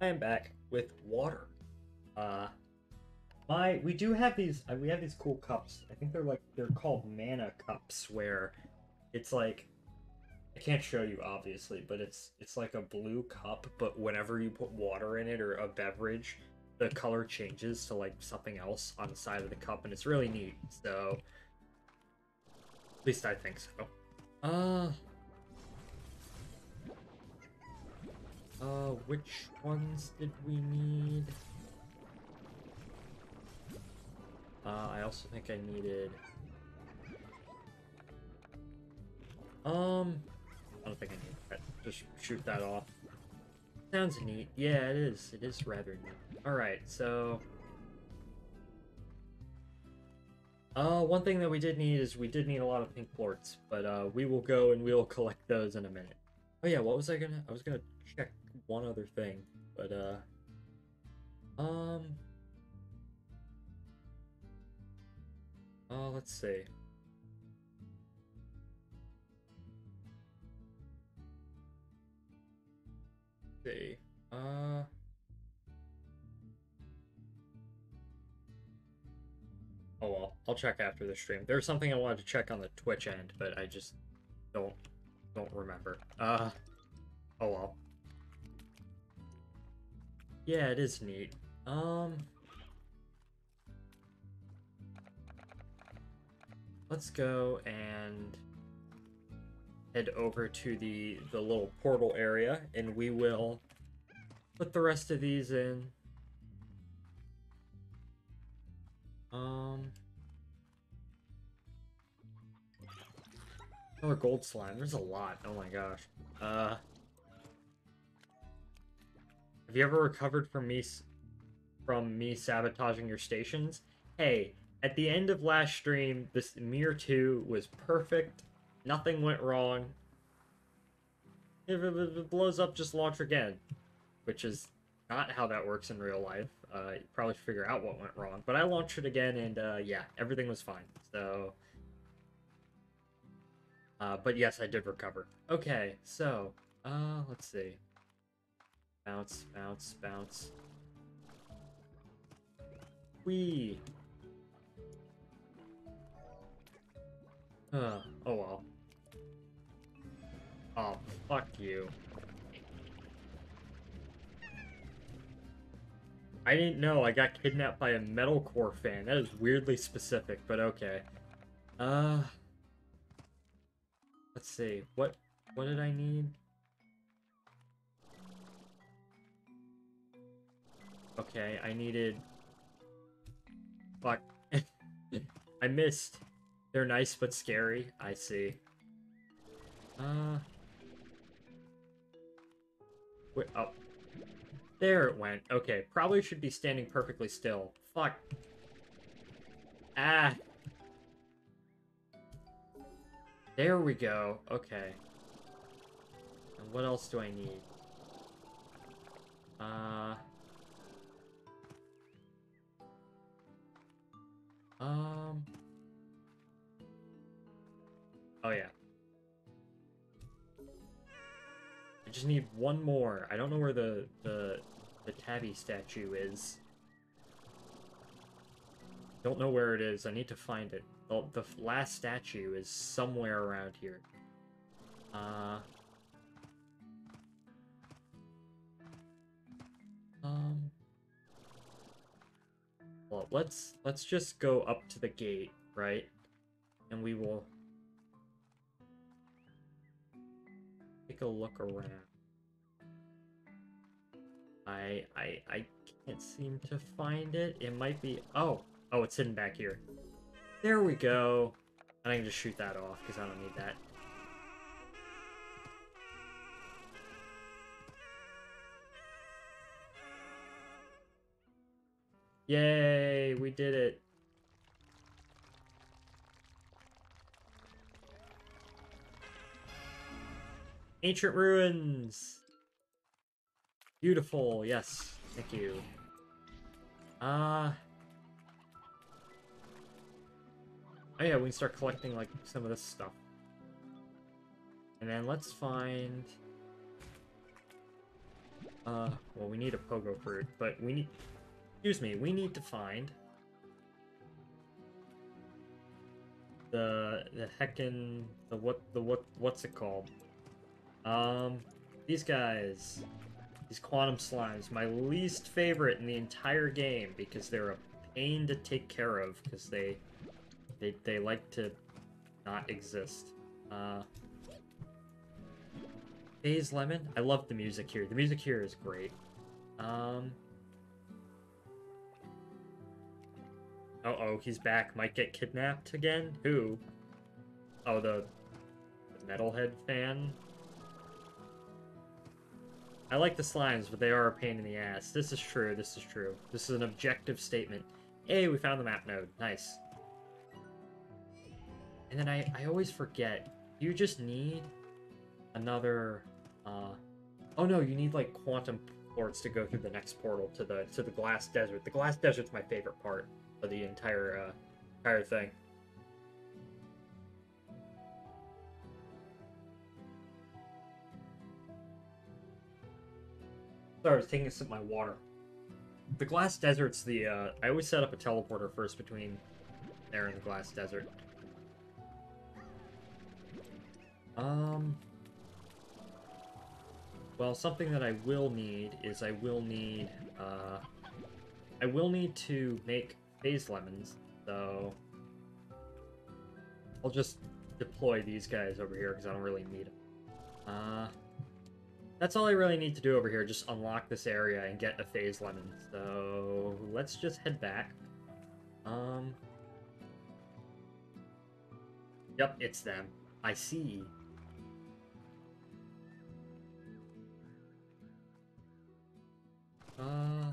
I am back with water. Uh, my we do have these. Uh, we have these cool cups. I think they're like they're called mana cups, where it's like I can't show you obviously, but it's it's like a blue cup. But whenever you put water in it or a beverage, the color changes to like something else on the side of the cup, and it's really neat. So at least I think so. Uh. Uh, which ones did we need? Uh, I also think I needed... Um, I don't think I need that. Just shoot that off. Sounds neat. Yeah, it is. It is rather neat. Alright, so... Uh, one thing that we did need is we did need a lot of pink plorts, but uh, we will go and we will collect those in a minute. Oh yeah, what was I gonna... I was gonna... check one other thing, but uh um oh, let's see. Let's see. Uh Oh well, I'll check after the stream. There's something I wanted to check on the Twitch end, but I just don't don't remember. Uh oh well. Yeah, it is neat. Um, let's go and head over to the, the little portal area, and we will put the rest of these in. Um, another gold slime. There's a lot. Oh my gosh. Uh... Have you ever recovered from me from me sabotaging your stations? Hey, at the end of last stream, this Mir two was perfect. Nothing went wrong. If it blows up, just launch again. Which is not how that works in real life. Uh, you probably should figure out what went wrong. But I launched it again, and uh, yeah, everything was fine. So, uh, but yes, I did recover. Okay, so, uh, let's see. Bounce, bounce, bounce. Whee! Uh, oh well. Oh, fuck you. I didn't know I got kidnapped by a metalcore fan. That is weirdly specific, but okay. Uh... Let's see. What, what did I need? Okay, I needed... Fuck. I missed. They're nice but scary. I see. Uh... Wait, oh. There it went. Okay, probably should be standing perfectly still. Fuck. Ah! There we go. Okay. And what else do I need? Uh... Um. Oh yeah. I just need one more. I don't know where the the the tabby statue is. Don't know where it is. I need to find it. The, the last statue is somewhere around here. Uh. Um. Well, let's let's just go up to the gate, right? And we will take a look around. I I I can't seem to find it. It might be oh oh it's hidden back here. There we go. And I can just shoot that off because I don't need that. Yay, we did it. Ancient ruins. Beautiful, yes, thank you. Uh Oh yeah, we can start collecting like some of this stuff. And then let's find Uh, well, we need a pogo fruit, but we need... Excuse me, we need to find... The... The heckin'... The what... The what... What's it called? Um... These guys... These quantum slimes. My least favorite in the entire game, because they're a pain to take care of, because they... They, they like to not exist. Uh... Phase Lemon. I love the music here. The music here is great. Um. Uh oh, he's back. Might get kidnapped again. Who? Oh, the, the metalhead fan. I like the slimes, but they are a pain in the ass. This is true. This is true. This is an objective statement. Hey, we found the map node. Nice. And then I I always forget. You just need another. Uh, oh no, you need like quantum ports to go through the next portal to the to the glass desert. The glass desert's my favorite part of the entire uh, entire thing. Sorry, I was taking a sip of my water. The glass desert's the. Uh, I always set up a teleporter first between there and the glass desert. Um. Well, something that I will need is I will need, uh, I will need to make phase lemons, so I'll just deploy these guys over here because I don't really need them. Uh, that's all I really need to do over here, just unlock this area and get a phase lemon, so let's just head back. Um, yep, it's them. I see. Uh,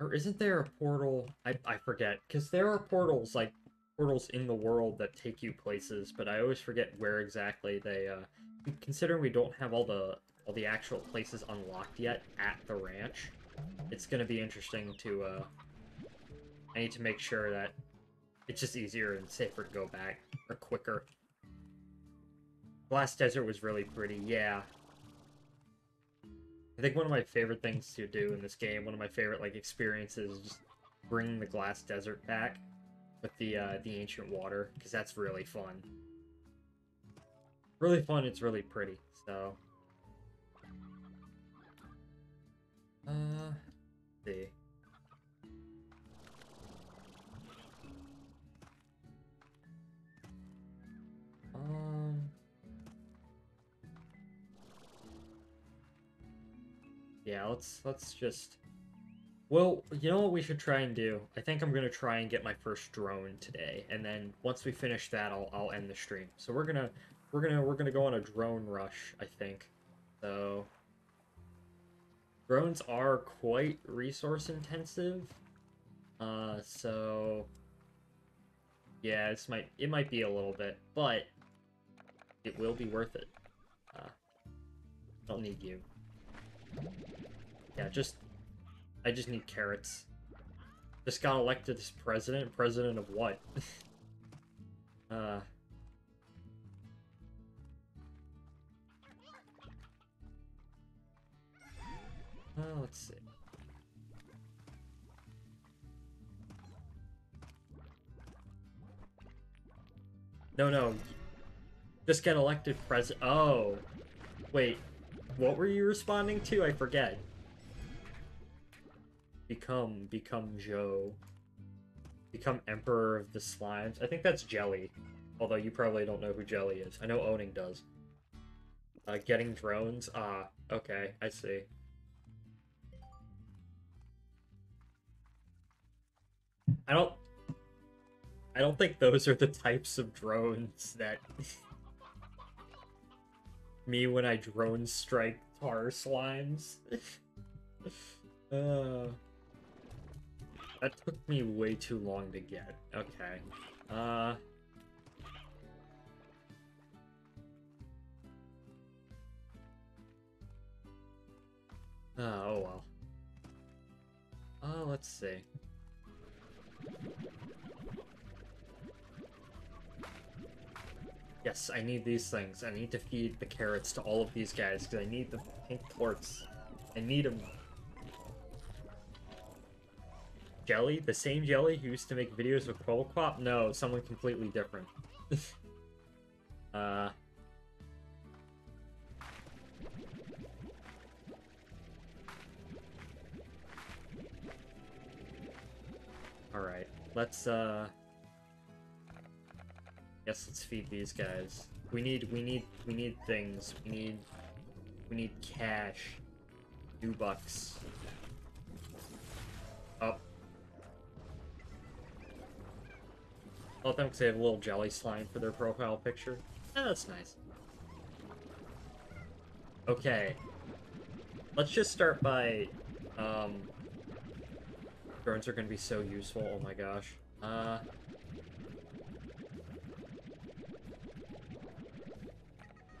or isn't there a portal? I, I forget, because there are portals, like, portals in the world that take you places, but I always forget where exactly they, uh, considering we don't have all the, all the actual places unlocked yet at the ranch, it's gonna be interesting to, uh, I need to make sure that it's just easier and safer to go back, or quicker. Glass Desert was really pretty, yeah. I think one of my favorite things to do in this game, one of my favorite like experiences, is just bringing the glass desert back with the uh, the ancient water, because that's really fun. Really fun. It's really pretty. So, uh, let's see. Um. Yeah, let's let's just. Well, you know what we should try and do? I think I'm gonna try and get my first drone today, and then once we finish that, I'll I'll end the stream. So we're gonna we're gonna we're gonna go on a drone rush, I think. So drones are quite resource intensive. Uh, so yeah, this might it might be a little bit, but it will be worth it. Uh, don't need you. Yeah, just, I just need carrots. Just got elected as president. President of what? uh. Uh, let's see. No, no. Just get elected pres- Oh. Wait. What were you responding to? I forget. Become, become Joe. Become Emperor of the Slimes. I think that's Jelly. Although you probably don't know who Jelly is. I know Owning does. Uh, getting drones? Ah, okay, I see. I don't... I don't think those are the types of drones that... me when I drone strike tar slimes. uh, that took me way too long to get. Okay. Uh, oh, oh well. Uh, let's see. Yes, I need these things. I need to feed the carrots to all of these guys, because I need the pink torts. I need them. Jelly? The same Jelly who used to make videos with Quillquop? No, someone completely different. uh... Alright, let's, uh... Yes, let's feed these guys. We need, we need, we need things. We need, we need cash. New bucks. Up. I love them because they have a little jelly slime for their profile picture. Yeah, that's nice. Okay. Let's just start by, um... drones are gonna be so useful, oh my gosh. Uh...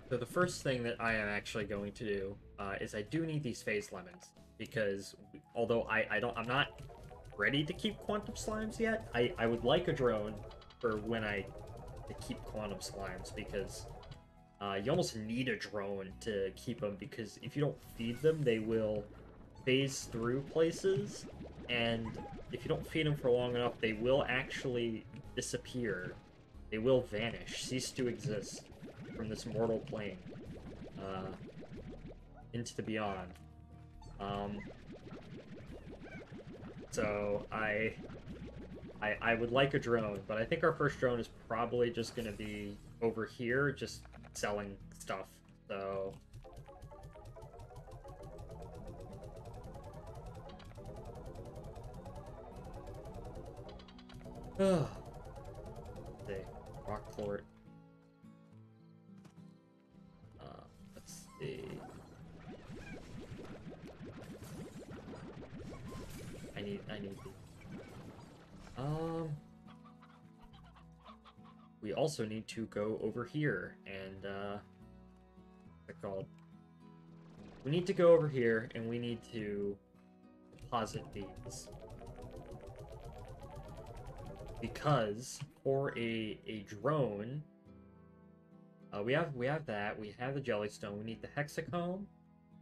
So the first thing that I am actually going to do uh, is I do need these phase lemons, because although I, I don't I'm not ready to keep quantum slimes yet, I, I would like a drone for when I to keep quantum slimes, because uh, you almost need a drone to keep them, because if you don't feed them, they will phase through places, and if you don't feed them for long enough, they will actually disappear. They will vanish, cease to exist from this mortal plane, uh, into the beyond. Um, so I, I, I would like a drone, but I think our first drone is probably just gonna be over here, just selling stuff. So ugh. Okay, rock fort. I need, I need the... Um... We also need to go over here, and, uh... what's it called? We need to go over here, and we need to deposit these. Because, for a, a drone... Uh, we have we have that. We have the Jellystone. We need the Hexacomb.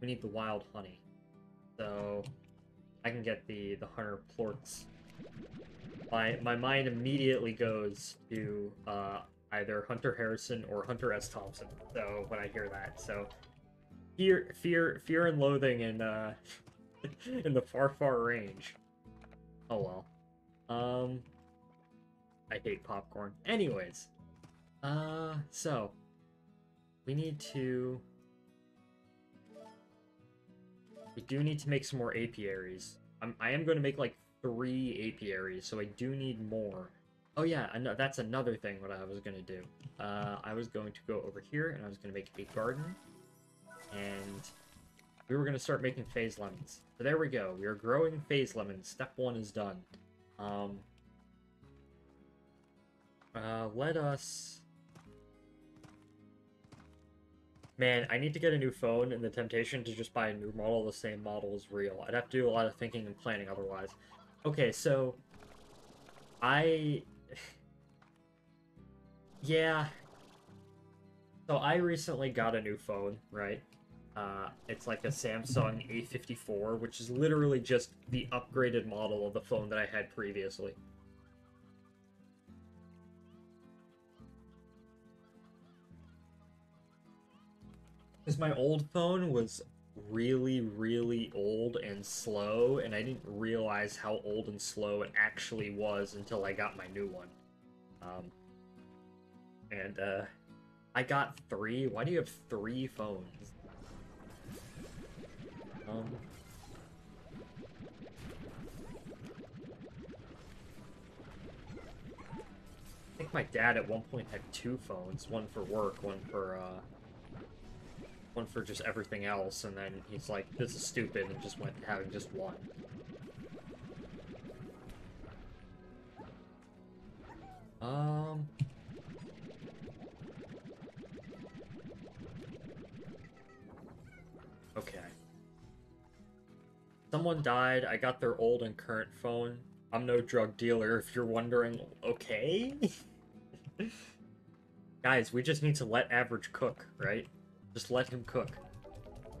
We need the Wild Honey. So I can get the the Hunter Plorts. My my mind immediately goes to uh, either Hunter Harrison or Hunter S. Thompson. So when I hear that, so fear fear fear and loathing in uh, in the far far range. Oh well. Um, I hate popcorn. Anyways, uh, so. We need to... We do need to make some more apiaries. I'm, I am going to make, like, three apiaries, so I do need more. Oh, yeah, I know, that's another thing what I was going to do. Uh, I was going to go over here, and I was going to make a garden. And we were going to start making phase lemons. So there we go. We are growing phase lemons. Step one is done. Um, uh, let us... Man, I need to get a new phone, and the temptation to just buy a new model, the same model is real. I'd have to do a lot of thinking and planning otherwise. Okay, so... I... yeah. So I recently got a new phone, right? Uh, it's like a Samsung A fifty-four, which is literally just the upgraded model of the phone that I had previously. Because my old phone was really, really old and slow, and I didn't realize how old and slow it actually was until I got my new one. Um, and, uh, I got three. Why do you have three phones? Um... I think my dad at one point had two phones. One for work, one for, uh... one for just everything else, and then he's like, this is stupid, and just went to having just one. Um... Okay. Someone died, I got their old and current phone. I'm no drug dealer, if you're wondering, okay? Guys, we just need to let Average cook, right? Just let him cook.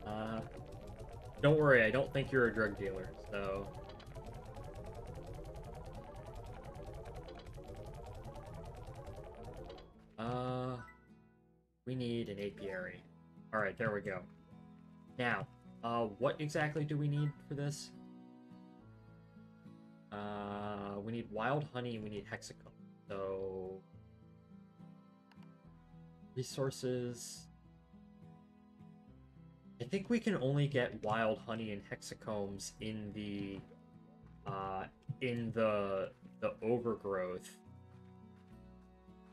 Uh, don't worry, I don't think you're a drug dealer, so... Uh, we need an apiary. Alright, there we go. Now, uh, what exactly do we need for this? Uh, we need wild honey and we need hexacomb. So... Resources... I think we can only get wild honey and hexacombs in the, uh, in the, the overgrowth.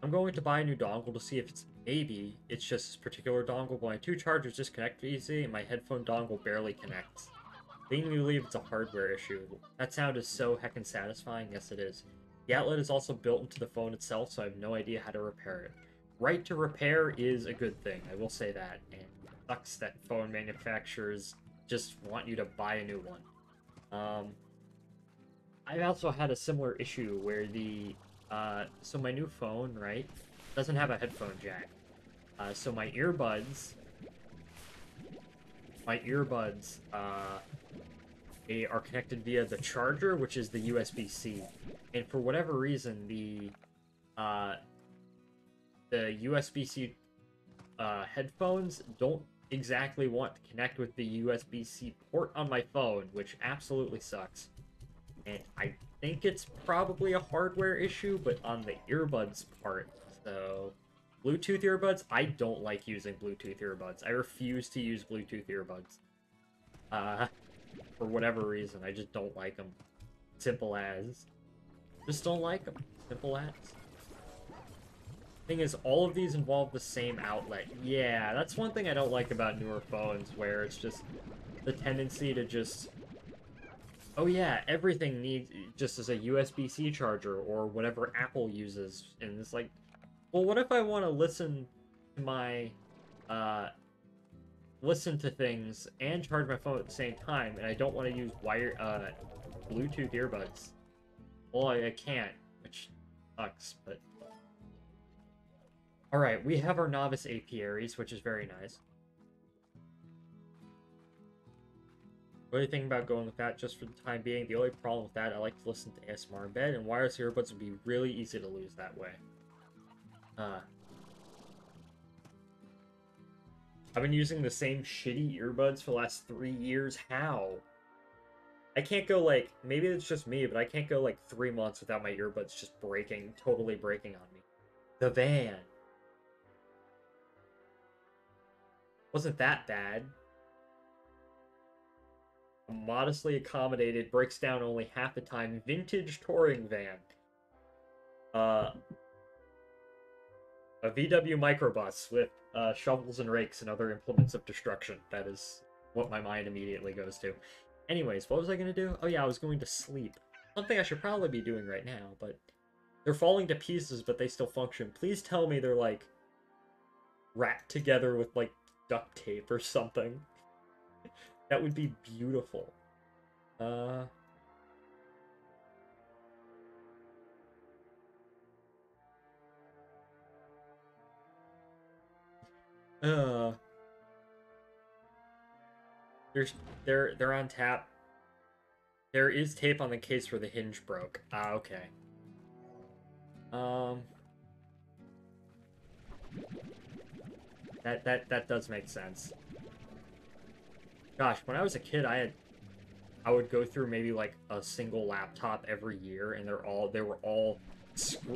I'm going to buy a new dongle to see if it's, maybe it's just this particular dongle, but my two chargers disconnect easy and my headphone dongle barely connects. Leading me to believe it's a hardware issue. That sound is so heckin' satisfying, yes it is. The outlet is also built into the phone itself, so I have no idea how to repair it. Right to repair is a good thing, I will say that. And sucks that phone manufacturers just want you to buy a new one. Um, I've also had a similar issue where the, uh, so my new phone, right, doesn't have a headphone jack. Uh, so my earbuds, my earbuds, uh, they are connected via the charger, which is the U S B C. And for whatever reason, the, uh, the U S B C, uh, headphones don't exactly want to connect with the U S B C port on my phone, which absolutely sucks. And I think it's probably a hardware issue, but on the earbuds part, so... Bluetooth earbuds? I don't like using Bluetooth earbuds. I refuse to use Bluetooth earbuds. Uh, for whatever reason, I just don't like them. Simple as. Just don't like them. Simple as. Thing is, all of these involve the same outlet. Yeah, that's one thing I don't like about newer phones, where it's just the tendency to just... Oh yeah, everything needs just as a U S B C charger or whatever Apple uses, and it's like, well, what if I want to listen to my, uh, listen to things and charge my phone at the same time, and I don't want to use wire, uh, Bluetooth earbuds? Well, I, I can't, which sucks, but... Alright, we have our novice apiaries, which is very nice. What do you think about going with that just for the time being? The only problem with that, I like to listen to A S M R in bed, and wireless earbuds would be really easy to lose that way. Uh, I've been using the same shitty earbuds for the last three years. How? I can't go like, maybe it's just me, but I can't go like three months without my earbuds just breaking, totally breaking on me. The van. Wasn't that bad. Modestly accommodated, breaks down only half the time. Vintage touring van. Uh, a V W microbus with uh, shovels and rakes and other implements of destruction. That is what my mind immediately goes to. Anyways, what was I going to do? Oh yeah, I was going to sleep. Something I should probably be doing right now, but... They're falling to pieces, but they still function. Please tell me they're, like, wrapped together with, like, duct tape or something. That would be beautiful. Uh... Uh... There's... They're, they're on tap. There is tape on the case where the hinge broke. Ah, okay. Um... That, that, that does make sense. Gosh, when I was a kid, I had, I would go through maybe like a single laptop every year, and they're all, they were all,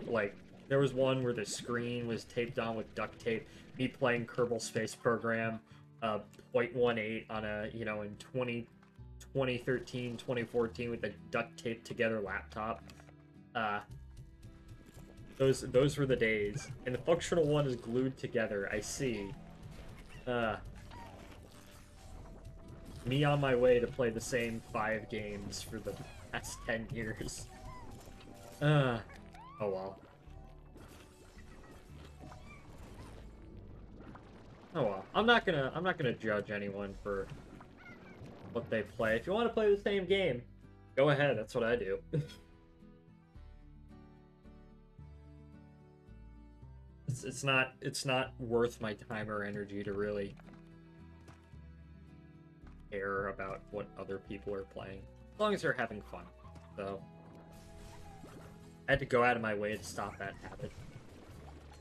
like, there was one where the screen was taped on with duct tape, me playing Kerbal Space Program, uh, zero point one eight on a, you know, in twenty thirteen, twenty fourteen with a duct tape together laptop. Uh... Those those were the days. And the functional one is glued together, I see. Uh, me on my way to play the same five games for the past ten years. Uh, oh well. Oh well. I'm not gonna I'm not gonna judge anyone for what they play. If you wanna play the same game, go ahead, that's what I do. it's it's not it's not worth my time or energy to really care about what other people are playing, as long as they're having fun. So I had to go out of my way to stop that habit.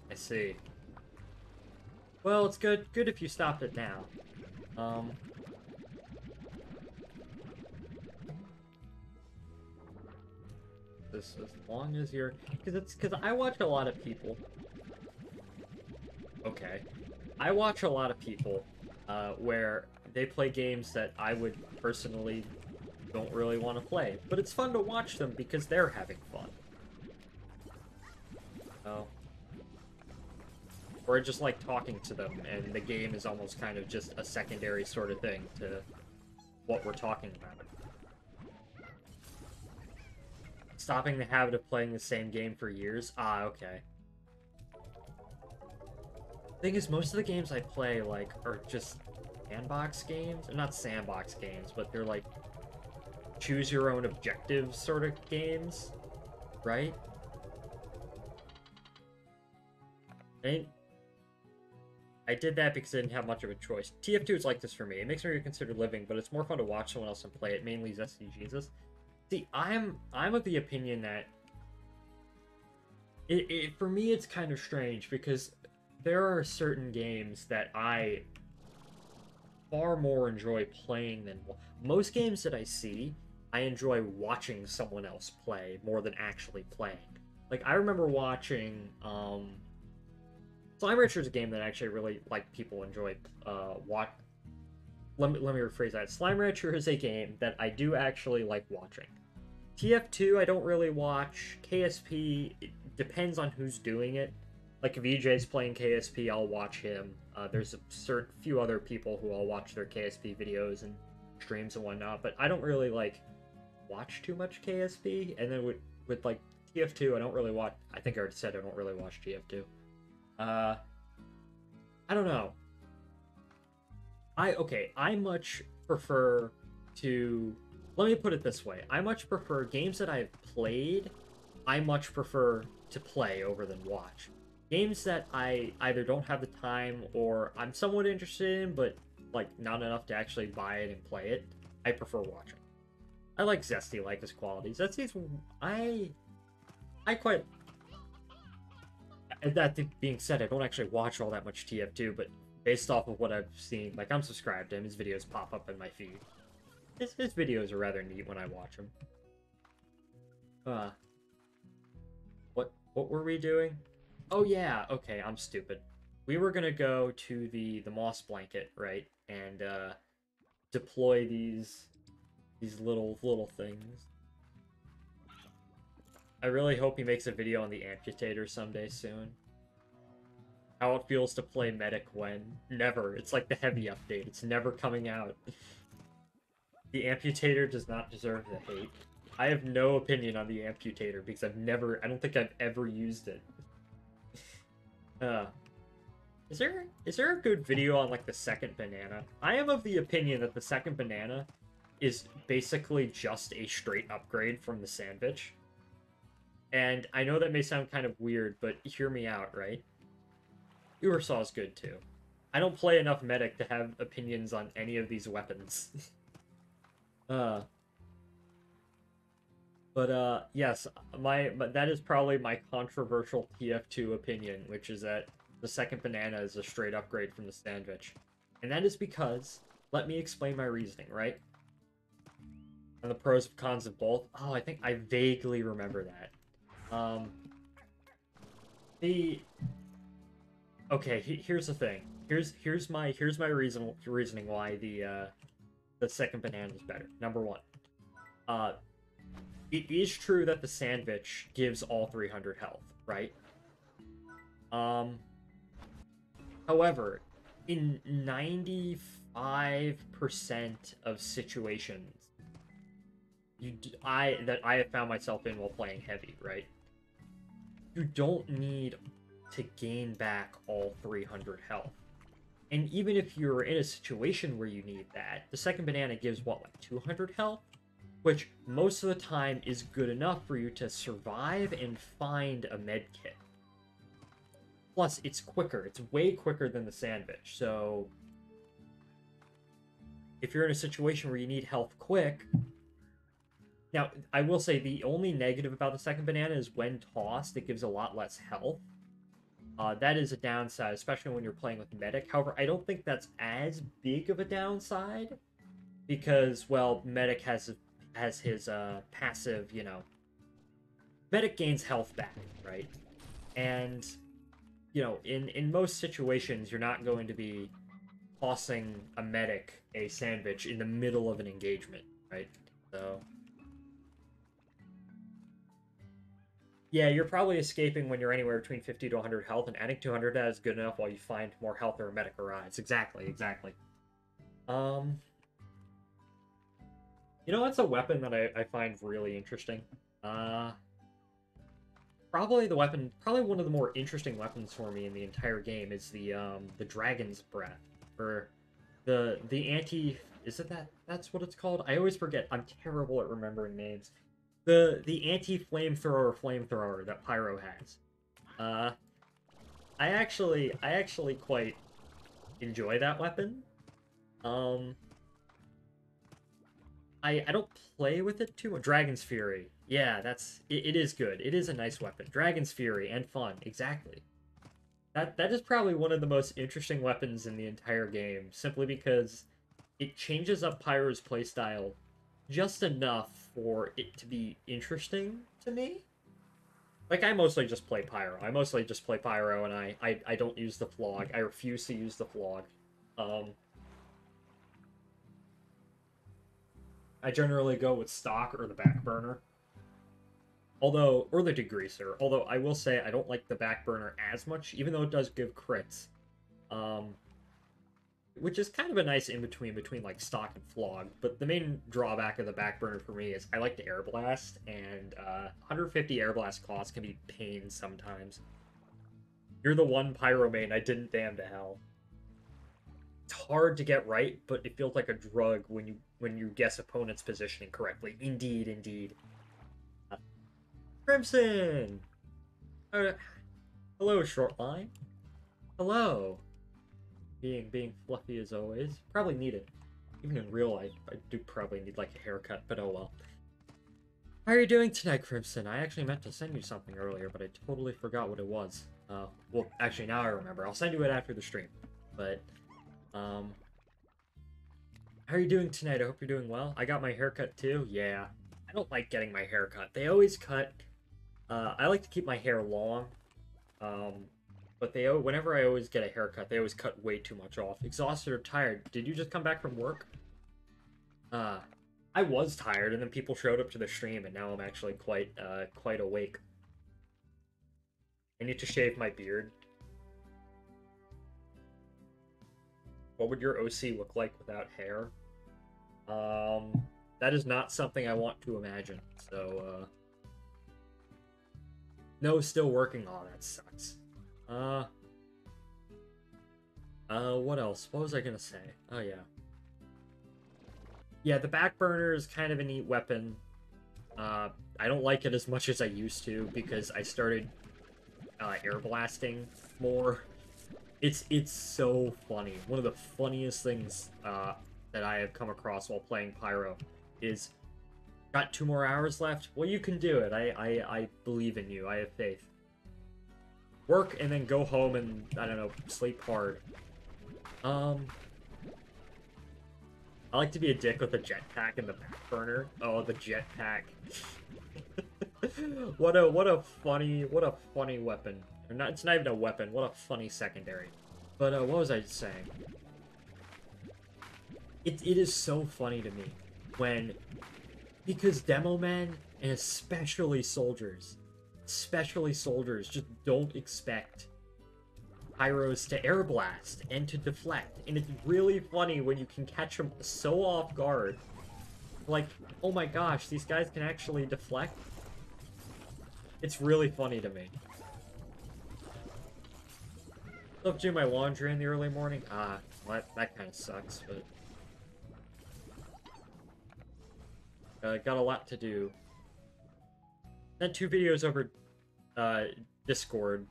I see. Well, it's good good if you stopped it now. Um This, as long as you're, because it's because I watch a lot of people. Okay, I watch a lot of people uh, where they play games that I would personally don't really want to play, but it's fun to watch them because they're having fun. Oh, or I just like talking to them, and the game is almost kind of just a secondary sort of thing to what we're talking about. Stopping the habit of playing the same game for years? Ah, okay. Thing is, most of the games I play, like, are just sandbox games. Not sandbox games, but they're, like, choose-your-own-objective sort of games, right? I, I did that because I didn't have much of a choice. T F two is like this for me. It makes me reconsider living, but it's more fun to watch someone else and play it, mainly Zesty Jesus. See, I'm I'm of the opinion that it, it for me it's kind of strange because there are certain games that I far more enjoy playing than most games that I see. I enjoy watching someone else play more than actually playing. Like I remember watching um, Slime Rancher is a game that actually really like people enjoy uh, watch. Let me, let me rephrase that. Slime Rancher is a game that I do actually like watching. T F two, I don't really watch. K S P, it depends on who's doing it. Like, if E J's playing K S P, I'll watch him. Uh, there's a certain few other people who I'll watch their K S P videos and streams and whatnot, but I don't really, like, watch too much K S P. And then with, with like, T F two, I don't really watch... I think I already said I don't really watch T F two. Uh, I don't know. I, okay, I much prefer to, let me put it this way, I much prefer games that I've played, I much prefer to play over than watch. Games that I either don't have the time or I'm somewhat interested in, but, like, not enough to actually buy it and play it, I prefer watching. I like Zesty, like his qualities. Zesty's, I, I quite, that being said, I don't actually watch all that much T F two, but... Based off of what I've seen, like, I'm subscribed to him, his videos pop up in my feed. His, his videos are rather neat when I watch them. Uh, what, what were we doing? Oh, yeah, okay, I'm stupid. We were gonna go to the, the moss blanket, right, and, uh, deploy these, these little, little things. I really hope he makes a video on the amputator someday soon. How it feels to play medic when never. It's like the heavy update. It's never coming out. The amputator does not deserve the hate. I have no opinion on the amputator because I've never. I don't think I've ever used it. uh, is there is there a good video on like the second banana? I am of the opinion that the second banana is basically just a straight upgrade from the sandwich. And I know that may sound kind of weird, but hear me out, right? Ubersaw is good too. I don't play enough medic to have opinions on any of these weapons. uh, but uh, yes, my but that is probably my controversial T F two opinion, which is that the second banana is a straight upgrade from the sandwich, and that is because let me explain my reasoning, right? And the pros and cons of both. Oh, I think I vaguely remember that. Um, the Okay, here's the thing. Here's here's my here's my reason reasoning why the uh, the second banana is better. Number one, uh, it is true that the sandwich gives all three hundred health, right? Um. However, in ninety-five percent of situations, you d I that I have found myself in while playing heavy, right? You don't need to gain back all three hundred health. And even if you're in a situation where you need that, the second banana gives, what, like two hundred health? Which, most of the time, is good enough for you to survive and find a medkit. Plus, it's quicker. It's way quicker than the sandwich. So if you're in a situation where you need health quick... Now, I will say the only negative about the second banana is when tossed, it gives a lot less health. Uh, that is a downside, especially when you're playing with Medic. However, I don't think that's as big of a downside because, well, Medic has has his uh, passive, you know... Medic gains health back, right? And, you know, in, in most situations, you're not going to be tossing a Medic a sandwich in the middle of an engagement, right? So... Yeah, you're probably escaping when you're anywhere between fifty to one hundred health, and adding two hundred to that is good enough while you find more health or a medic arrives. Exactly, exactly. Um, you know, that's a weapon that I, I find really interesting. Uh, probably the weapon, probably one of the more interesting weapons for me in the entire game is the um, the Dragon's Breath, or the the anti. Is it that? That's what it's called. I always forget. I'm terrible at remembering names. The the anti-flamethrower flamethrower that Pyro has. Uh, I actually I actually quite enjoy that weapon. Um, I I don't play with it too much. Dragon's Fury, yeah, that's it, it is good. It is a nice weapon. Dragon's Fury and fun, exactly. That that is probably one of the most interesting weapons in the entire game, simply because it changes up Pyro's playstyle just enough for it to be interesting to me. Like, I mostly just play Pyro. I mostly just play Pyro, and I, I, I don't use the flog. I refuse to use the flog. Um, I generally go with stock or the back burner. Although, or the degreaser. Although, I will say I don't like the back burner as much, even though it does give crits. Um... Which is kind of a nice in-between between, like, stock and flog. But the main drawback of the back burner for me is I like to air blast, and uh, one hundred fifty air blast costs can be pain sometimes. You're the one Pyro main I didn't damn to hell. It's hard to get right, but it feels like a drug when you when you guess opponent's positioning correctly. Indeed, indeed. Uh, Crimson! Uh, hello, Shortline. Hello. Being, being fluffy as always. Probably need it. Even in real life, I do probably need, like, a haircut, but oh well. How are you doing tonight, Crimson? I actually meant to send you something earlier, but I totally forgot what it was. Uh, well, actually, now I remember. I'll send you it after the stream. But, um... how are you doing tonight? I hope you're doing well. I got my haircut, too. Yeah. I don't like getting my hair cut. They always cut... Uh, I like to keep my hair long. Um... But they, whenever I always get a haircut, they always cut way too much off. Exhausted or tired? Did you just come back from work? Uh, I was tired, and then people showed up to the stream, and now I'm actually quite, uh, quite awake. I need to shave my beard. What would your O C look like without hair? Um, that is not something I want to imagine, so, uh... No, still working on. Oh, that sucks. Uh, uh, what else? What was I gonna say? Oh, yeah. Yeah, the back burner is kind of a neat weapon. Uh, I don't like it as much as I used to because I started uh, air blasting more. It's, it's so funny. One of the funniest things uh, that I have come across while playing Pyro is, got two more hours left? Well, you can do it. I, I, I believe in you. I have faith. Work and then go home and, I don't know, sleep hard. Um, I like to be a dick with a jetpack and the back burner. Oh, the jetpack. What a what a funny what a funny weapon. Or not, it's not even a weapon. What a funny secondary. But uh, what was I saying? It it is so funny to me when, because demo men and especially soldiers. Especially soldiers just don't expect Pyros to air blast and to deflect, and it's really funny when you can catch them so off guard. Like, oh my gosh, these guys can actually deflect. It's really funny to me. I'll do my laundry in the early morning. Ah, well, that, that kind of sucks, but uh, got a lot to do. Sent two videos over uh, Discord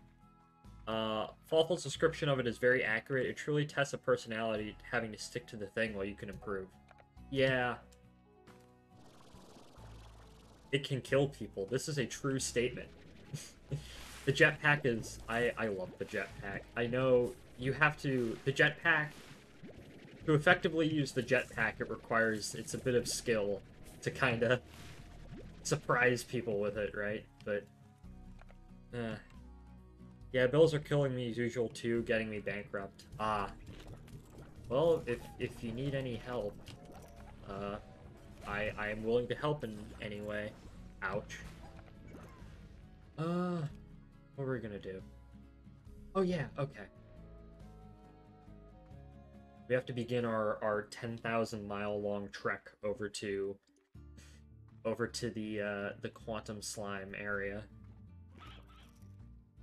Uh, Fawful's description of it is very accurate. It truly tests a personality, having to stick to the thing while you can improve. Yeah. It can kill people. This is a true statement. The jetpack is... I, I love the jetpack. I know you have to... The jetpack... To effectively use the jetpack, it requires... It's a bit of skill to kind of surprise people with it, right? But... Uh, yeah, bills are killing me as usual, too, getting me bankrupt. Ah. Well, if, if you need any help, uh, I, I am willing to help in any way. Ouch. Uh, what were we gonna do? Oh, yeah, okay. We have to begin our, our ten thousand mile long trek over to... over to the, uh, the quantum slime area.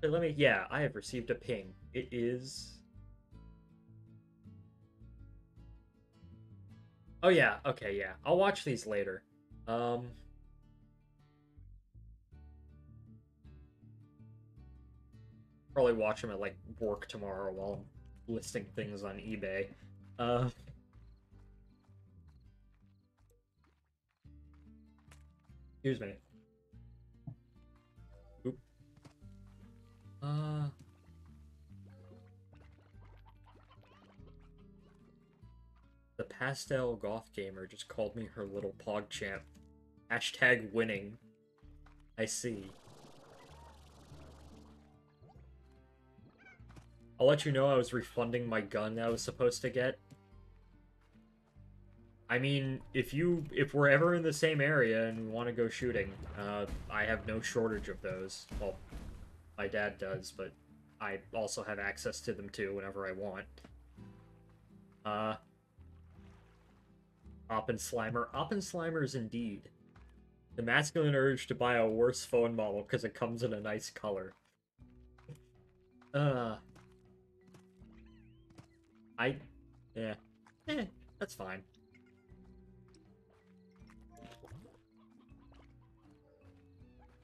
Let me, yeah, I have received a ping. It is... Oh yeah, okay, yeah. I'll watch these later. Um... Probably watch them at, like, work tomorrow while I'm listing things on eBay. Uh... Excuse me. Uh, the pastel goth gamer just called me her little pog champ. Hashtag winning. I see. I'll let you know I was refunding my gun that I was supposed to get. I mean, if you if we're ever in the same area and we want to go shooting, uh, I have no shortage of those. Well, my dad does, but I also have access to them too whenever I want. Uh, Oppenslimer. Oppenslimers indeed. The masculine urge to buy a worse phone model because it comes in a nice color. Uh, I, yeah, eh, that's fine.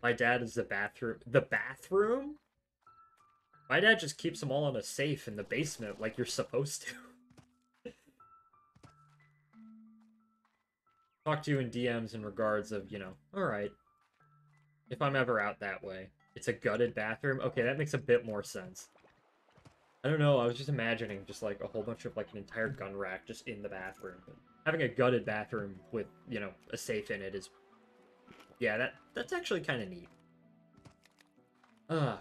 My dad is the bathroom. The bathroom? My dad just keeps them all in a safe in the basement like you're supposed to. Talk to you in D Ms in regards of, you know, alright. If I'm ever out that way. It's a gutted bathroom? Okay, that makes a bit more sense. I don't know, I was just imagining just like a whole bunch of, like, an entire gun rack just in the bathroom. But having a gutted bathroom with, you know, a safe in it is... Yeah, that that's actually kind of neat. Uh,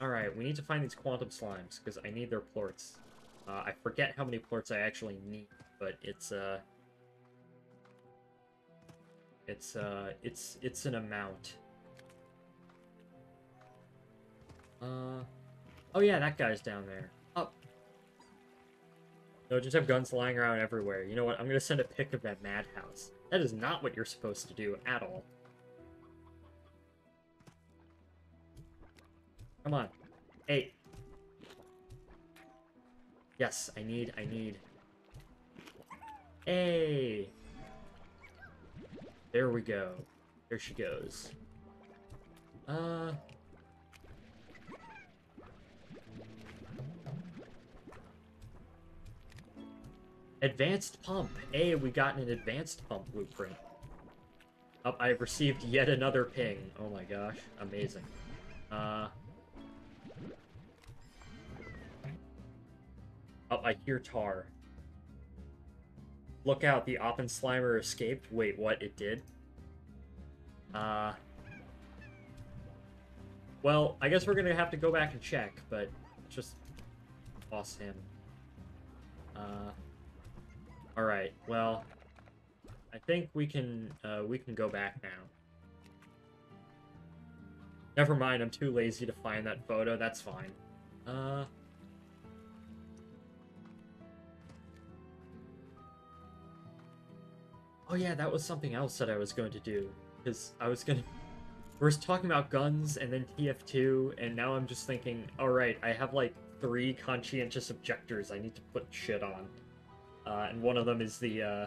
Alright, we need to find these quantum slimes, because I need their plorts. Uh, I forget how many plorts I actually need, but it's, uh... It's, uh, it's, it's an amount. Uh... Oh yeah, that guy's down there. Up! Oh. No, just have guns lying around everywhere. You know what, I'm gonna send a pic of that madhouse. That is not what you're supposed to do at all. Come on. Hey. Yes, I need, I need. Hey. There we go. There she goes. Uh. Advanced pump. Hey, we got an advanced pump blueprint. Oh, I've received yet another ping. Oh my gosh. Amazing. Uh. Oh, I hear tar. Look out, the Oppenslimer escaped. Wait, what? It did? Uh... Well, I guess we're gonna have to go back and check, but... Just... Lost him. Uh... Alright, well... I think we can, uh, we can go back now. Never mind, I'm too lazy to find that photo. That's fine. Uh... Oh yeah, that was something else that I was going to do, because I was going to... We're talking about guns, and then T F two, and now I'm just thinking, alright, I have like three conscientious objectors I need to put shit on. Uh, and one of them is the, uh...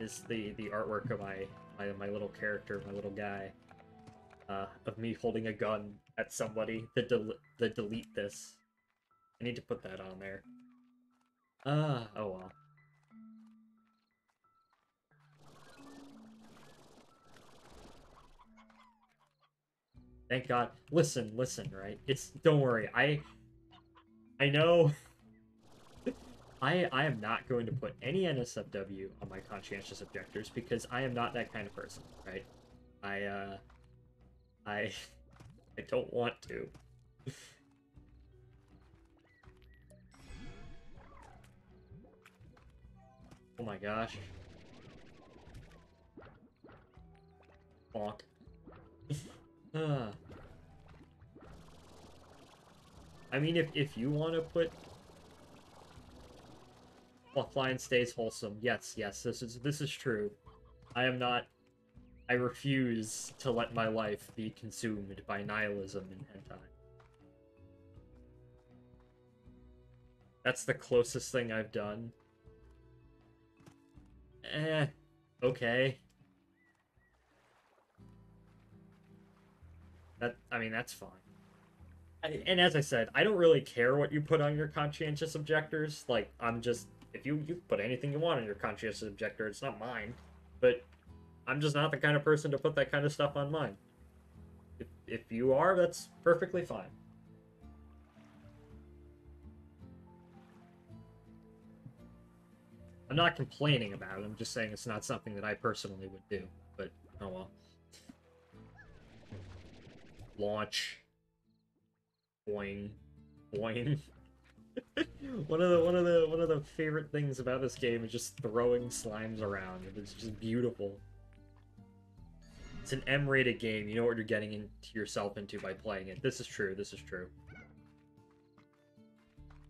is the, the artwork of my, my, my little character, my little guy. uh, of me holding a gun at somebody, the, del the delete this. I need to put that on there. Ah, uh, oh well. Thank God. Listen, listen, right? It's, don't worry, I, I know, I, I am not going to put any N S F W on my conscientious objectors because I am not that kind of person, right? I, uh, I, I don't want to. Oh my gosh. Bonk. uh. I mean, if, if you want to put... Offline stays wholesome. Yes, yes, this is this is true. I am not... I refuse to let my life be consumed by nihilism and hentai. That's the closest thing I've done. Eh, okay. That, I mean, that's fine. I, and as I said, I don't really care what you put on your conscientious objectors. Like, I'm just, if you, you put anything you want on your conscientious objector, it's not mine. But I'm just not the kind of person to put that kind of stuff on mine. If, if you are, that's perfectly fine. I'm not complaining about it, I'm just saying it's not something that I personally would do, but oh well. Launch. Boing. Boing. one of the one of the one of the favorite things about this game is just throwing slimes around. It's just beautiful. It's an M rated game, you know what you're getting into yourself into by playing it. This is true, this is true.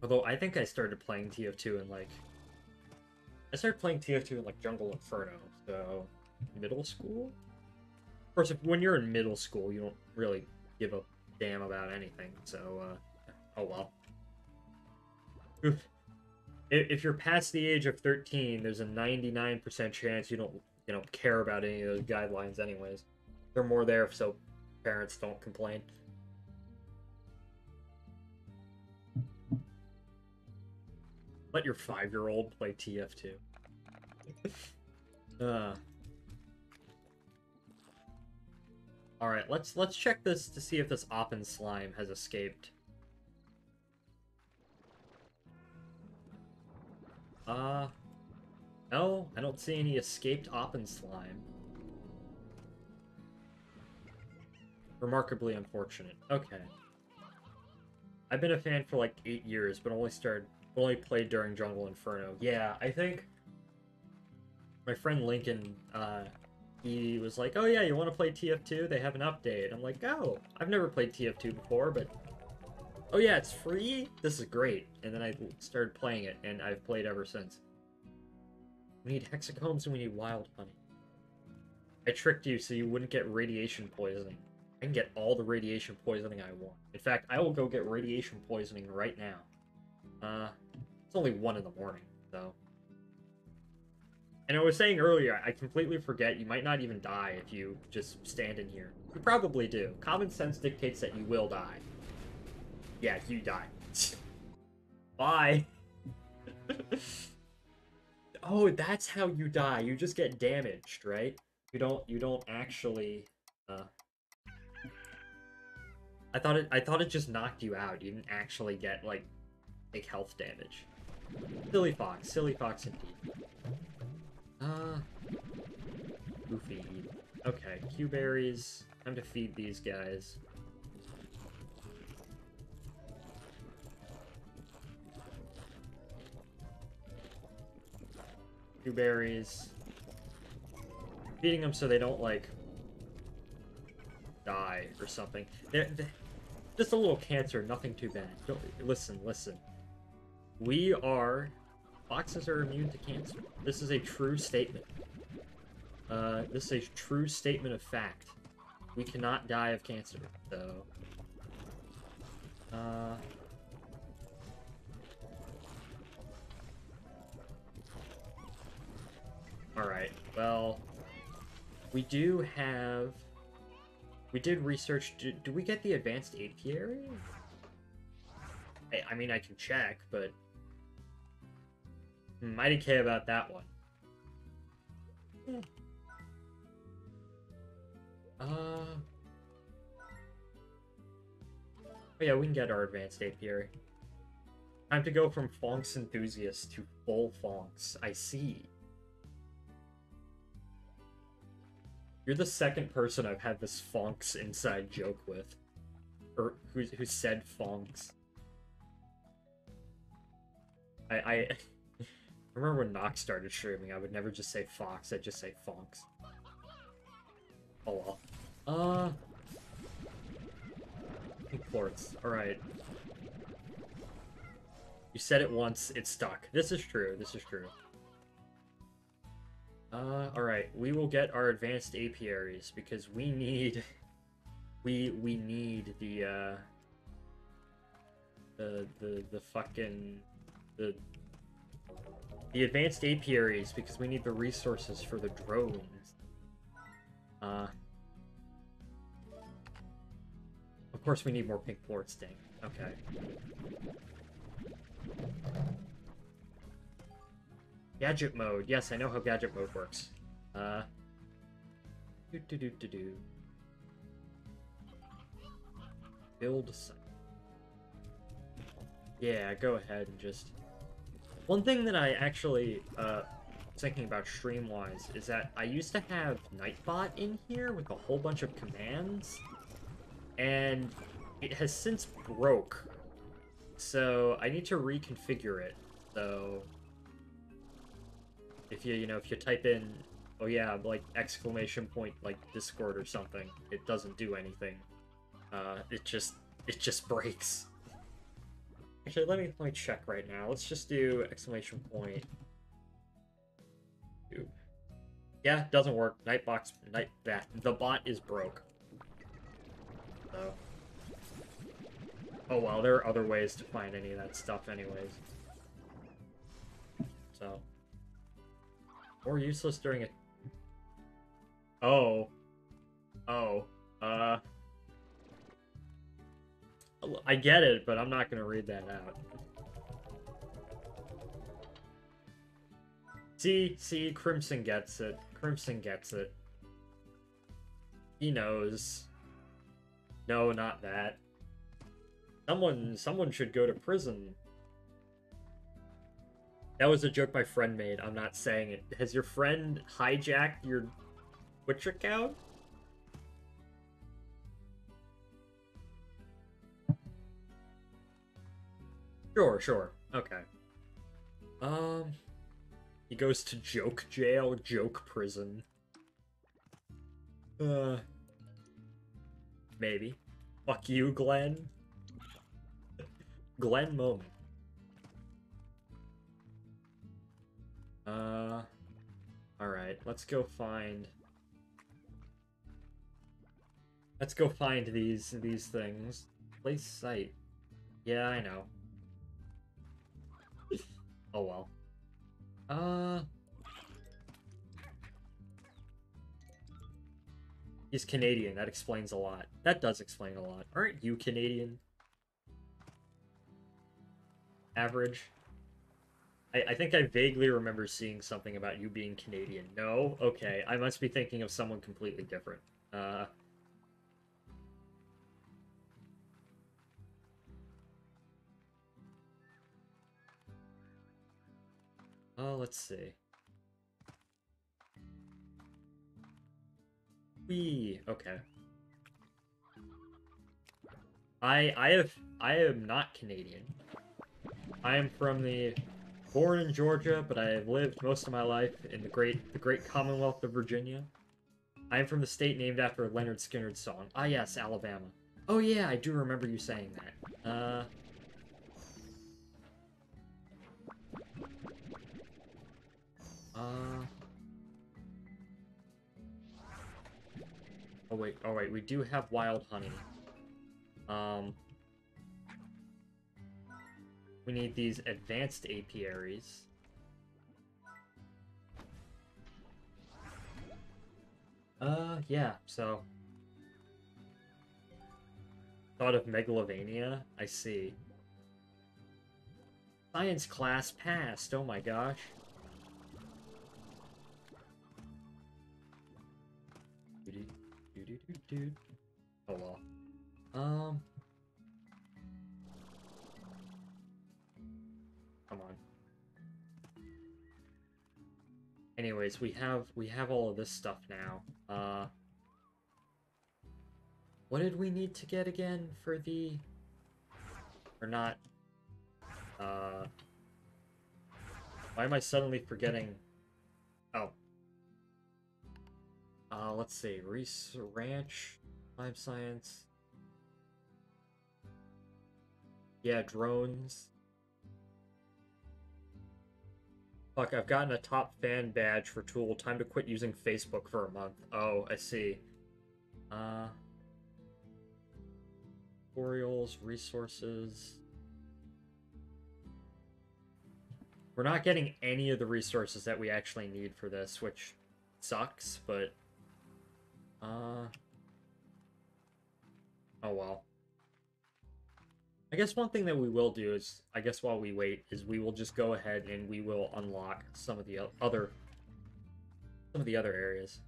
Although I think I started playing T F two in like I started playing T F two in, like, Jungle Inferno, so... Middle school? Of course, if, when you're in middle school, you don't really give a damn about anything, so, uh... Oh, well. If, if you're past the age of thirteen, there's a ninety-nine percent chance you don't, you know, care about any of those guidelines anyways. They're more there so parents don't complain. Let your five-year-old play T F two. uh. All right, let's let's check this to see if this Oppen slime has escaped. Uh, no, I don't see any escaped Oppen slime. Remarkably unfortunate. Okay. I've been a fan for like eight years, but only started. Only played during Jungle Inferno. Yeah, I think my friend Lincoln, uh, he was like, oh yeah, you want to play T F two? They have an update. I'm like, oh, I've never played T F two before, but oh yeah, it's free? This is great. And then I started playing it, and I've played ever since. We need hexacombs and we need wild honey. I tricked you so you wouldn't get radiation poisoning. I can get all the radiation poisoning I want. In fact, I will go get radiation poisoning right now. Uh, it's only one in the morning, though. And I was saying earlier, I completely forget, you might not even die if you just stand in here. You probably do. Common sense dictates that you will die. Yeah, you die. Bye! Oh, that's how you die. You just get damaged, right? You don't, you don't actually, uh... I thought it, I thought it just knocked you out. You didn't actually get, like... take health damage. Silly fox, silly fox indeed. Uh, goofy. Okay, Q berries. Time to feed these guys. Q berries. Feeding them so they don't like die or something. They're, they're just a little cancer, nothing too bad. Don't listen, listen. We are... Foxes are immune to cancer. This is a true statement. Uh, this is a true statement of fact. We cannot die of cancer, though. So. Uh... Alright, well... We do have... We did research. Do, do we get the advanced apiary? I, I mean, I can check, but hmm, I didn't care about that one. Hmm. Uh. Oh yeah, we can get our advanced apiary. Time to go from Fonks enthusiast to full Fonks. I see. You're the second person I've had this Fonks inside joke with. Or who, who said Fonks. I, I remember when Nox started streaming, I would never just say Fox, I'd just say Fonks. Oh well. Uh... Quartz, alright. You said it once, it's stuck. This is true, this is true. Uh, alright, we will get our advanced apiaries, because we need... We, we need the, uh... The, the, the fucking... The... The advanced apiaries, because we need the resources for the drones. Uh... Of course we need more pink plort sting. Okay. Gadget mode. Yes, I know how gadget mode works. Uh. Do do do do do. Build site. Yeah, go ahead and just. One thing that I actually uh was thinking about stream wise is that I used to have Nightbot in here with a whole bunch of commands, and it has since broke. So I need to reconfigure it. So if you, you know, if you type in, oh yeah, like exclamation point, like Discord or something, it doesn't do anything. Uh, it just, it just breaks. Actually, let me, let me check right now. Let's just do exclamation point. Dude. Yeah, it doesn't work. Nightbox, night, that, the bot is broke. So. Oh well, there are other ways to find any of that stuff anyways. So. Or useless during a... Oh. Oh. Uh. I get it, but I'm not gonna read that out. See, see, Crimson gets it. Crimson gets it. He knows. No, not that. Someone, someone should go to prison. That was a joke my friend made. I'm not saying it. Has your friend hijacked your Twitch account? Sure, sure. Okay. Um, he goes to joke jail, joke prison. Uh, maybe. Fuck you, Glenn. Glenn moment. Uh, alright, let's go find... Let's go find these, these things. Place site. Yeah, I know. Oh well. Uh... He's Canadian, that explains a lot. That does explain a lot. Aren't you Canadian? Average. I think I vaguely remember seeing something about you being Canadian. No? Okay, I must be thinking of someone completely different. Uh... Oh, let's see. Wee! Okay. I, I have... I am not Canadian. I am from the... Born in Georgia, but I have lived most of my life in the great the great Commonwealth of Virginia. I am from the state named after a Lynyrd Skynyrd song. Ah yes, Alabama. Oh yeah, I do remember you saying that. Uh Uh Oh wait, oh wait, we do have wild honey. Um We need these advanced apiaries. Uh, yeah, so... Thought of Megalovania? I see. Science class passed, oh my gosh. Oh well. Um... Come on. Anyways, we have we have all of this stuff now. Uh, what did we need to get again for the? Or not? Uh, why am I suddenly forgetting? Oh. Uh, let's see. Reese Ranch, Live Science. Yeah, drones. Fuck, I've gotten a top fan badge for Tool. Time to quit using Facebook for a month. Oh, I see. Uh, tutorials, resources. We're not getting any of the resources that we actually need for this, which sucks, but... Uh... Oh, well. I guess one thing that we will do is, I guess while we wait, is we will just go ahead and we will unlock some of the other, some of the other areas.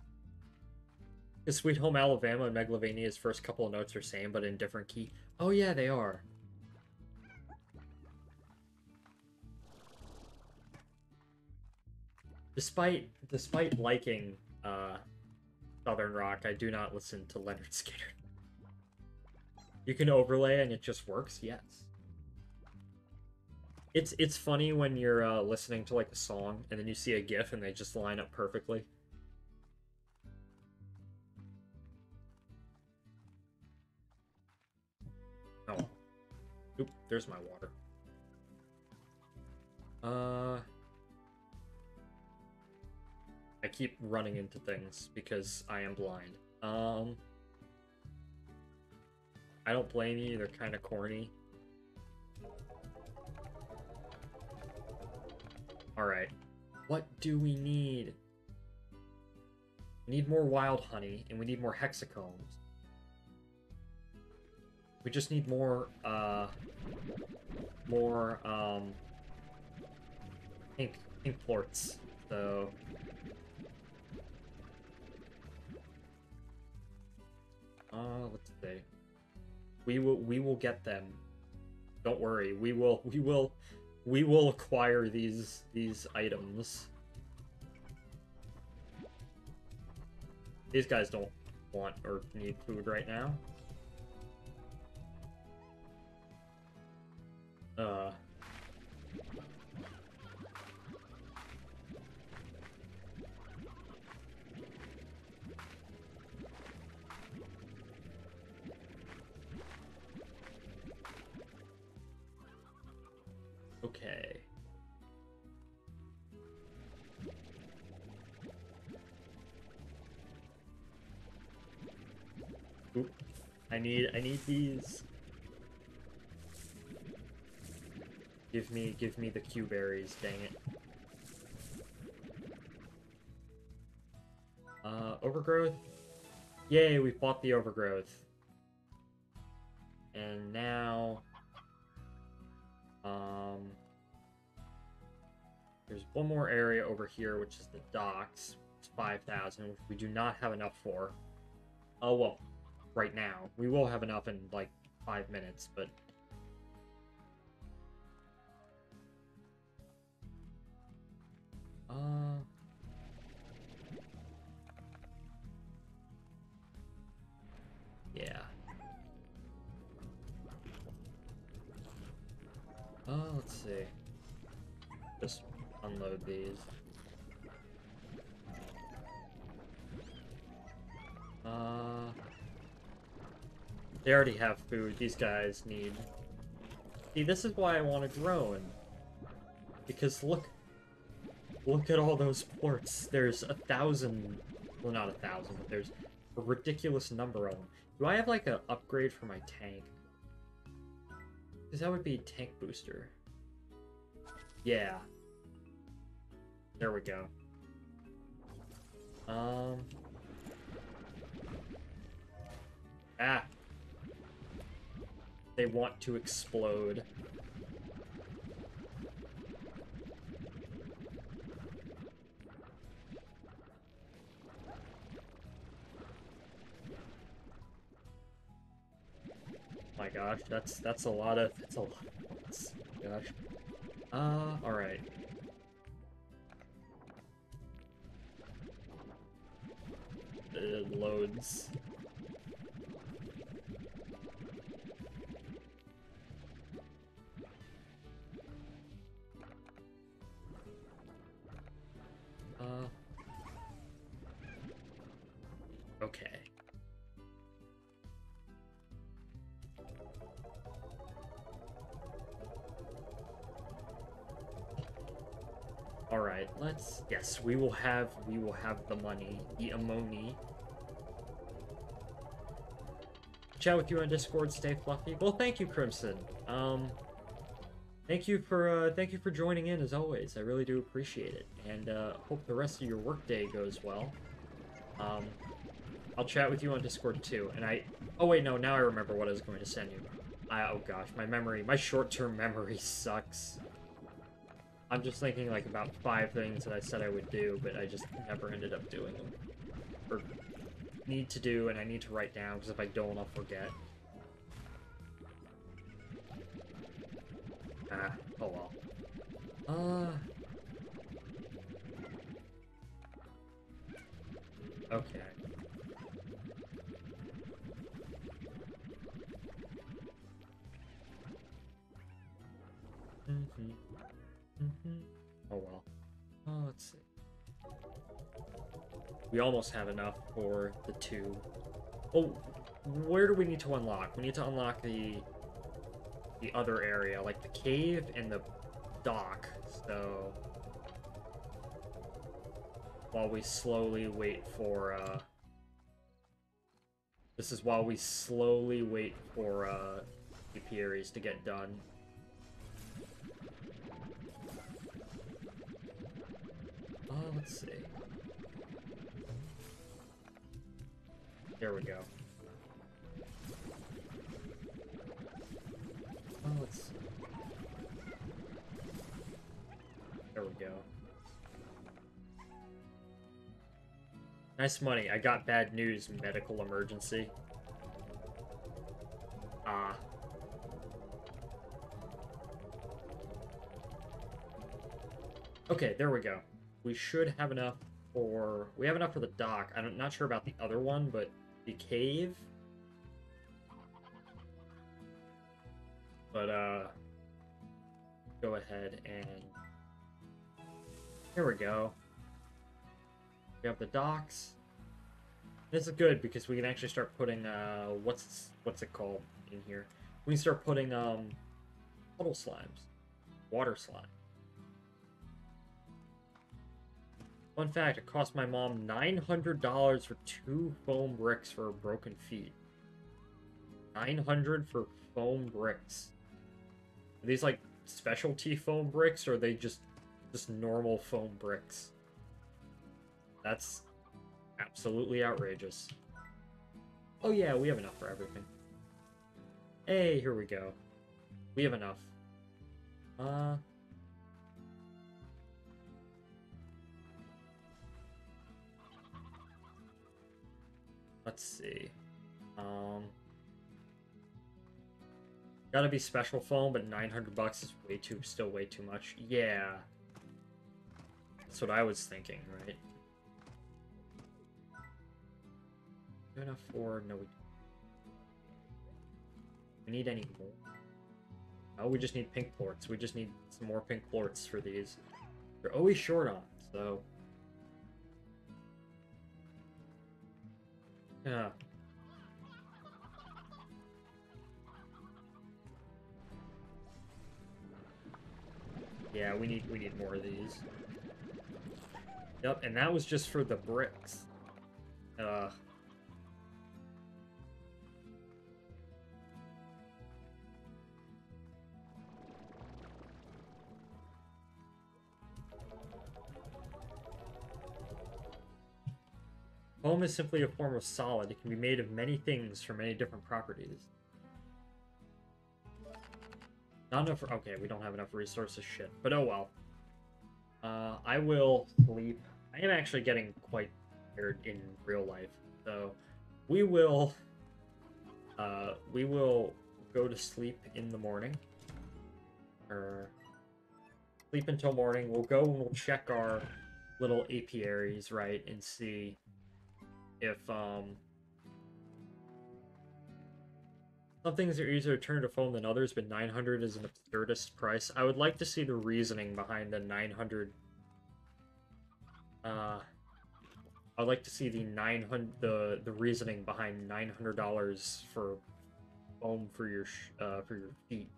Is Sweet Home Alabama and Megalovania's first couple of notes are same but in different key? Oh yeah, they are. Despite despite liking uh, Southern rock, I do not listen to Lynyrd Skynyrd. You can overlay and it just works, yes. It's it's funny when you're uh, listening to like a song and then you see a GIF and they just line up perfectly. Oh. Oop, there's my water. Uh I keep running into things because I am blind. Um I don't blame you, they're kind of corny. Alright, what do we need? We need more wild honey, and we need more hexacombs. We just need more, uh... more, um... pink, pink plorts, so... Uh, let's see. We will we will get them. Don't worry. We will we will we will acquire these these items. These guys don't want or need food right now. Uh Okay. Oop. I need I need these. Give me give me the Q berries, dang it. Uh overgrowth. Yay, we bought the overgrowth. And now Um, there's one more area over here, which is the docks. It's five thousand, which we do not have enough for. Oh, well, right now. We will have enough in, like, five minutes, but... Uh... Yeah. Oh, let's see. Just unload these. Uh, they already have food. These guys need... See, this is why I want a drone. Because look... Look at all those ports. There's a thousand... Well, not a thousand, but there's a ridiculous number of them. Do I have, like, an upgrade for my tank? Because that would be tank booster. Yeah. There we go. Um. Ah. They want to explode. My gosh, that's that's a lot of that's a lot of points. Gosh. Uh, all right. It loads. Uh. Okay. All right, let's, yes, we will have, we will have the money, the amoni. Chat with you on Discord, stay fluffy. Well, thank you, Crimson. Um, thank you for, uh, thank you for joining in as always. I really do appreciate it. And, uh, hope the rest of your workday goes well. Um, I'll chat with you on Discord too. And I, oh wait, no, now I remember what I was going to send you. I, oh gosh, my memory, my short-term memory sucks. I'm just thinking, like, about five things that I said I would do, but I just never ended up doing them. Or need to do, and I need to write down, because if I don't, I'll forget. Ah, oh well. Uh... Okay. Mm-hmm. Mm-hmm. Oh well. Oh, let's see. We almost have enough for the two. Oh, where do we need to unlock? We need to unlock the the other area, like the cave and the dock. So while we slowly wait for uh this is while we slowly wait for uh the apiaries to get done. Uh, let's see. There we go. Oh, let's see. There we go. Nice money. I got bad news. Medical emergency. Ah. Uh, okay, there we go. We should have enough for... We have enough for the dock. I'm not sure about the other one, but the cave... But, uh... go ahead and... Here we go. We have the docks. This is good, because we can actually start putting, uh... What's, what's it called in here? We can start putting, um... puddle slimes. Water slime. Fun fact, it cost my mom nine hundred dollars for two foam bricks for her broken feet. nine hundred dollars for foam bricks. Are these like specialty foam bricks, or are they just, just normal foam bricks? That's absolutely outrageous. Oh yeah, we have enough for everything. Hey, here we go. We have enough. Uh... Let's see. Um, gotta be special foam, but nine hundred bucks is way too, still way too much. Yeah. That's what I was thinking, right? Do enough for, no, we don't. We need any more. Oh, we just need pink plorts. We just need some more pink plorts for these. They're always short on, so. Yeah. Yeah, we need we need more of these. Yep, and that was just for the bricks. Uh Foam is simply a form of solid. It can be made of many things from many different properties. Not enough. Okay, we don't have enough resources. Shit. But oh well. Uh, I will sleep. I am actually getting quite tired in real life, so we will. Uh, we will go to sleep in the morning. Or sleep until morning. We'll go and we'll check our little apiaries, right, and see if um some things are easier to turn to phone than others, but nine hundred is an absurdist price. I would like to see the reasoning behind the nine hundred. Uh, I'd like to see the nine hundred, the the reasoning behind nine hundred dollars for foam for your sh uh, for your feet.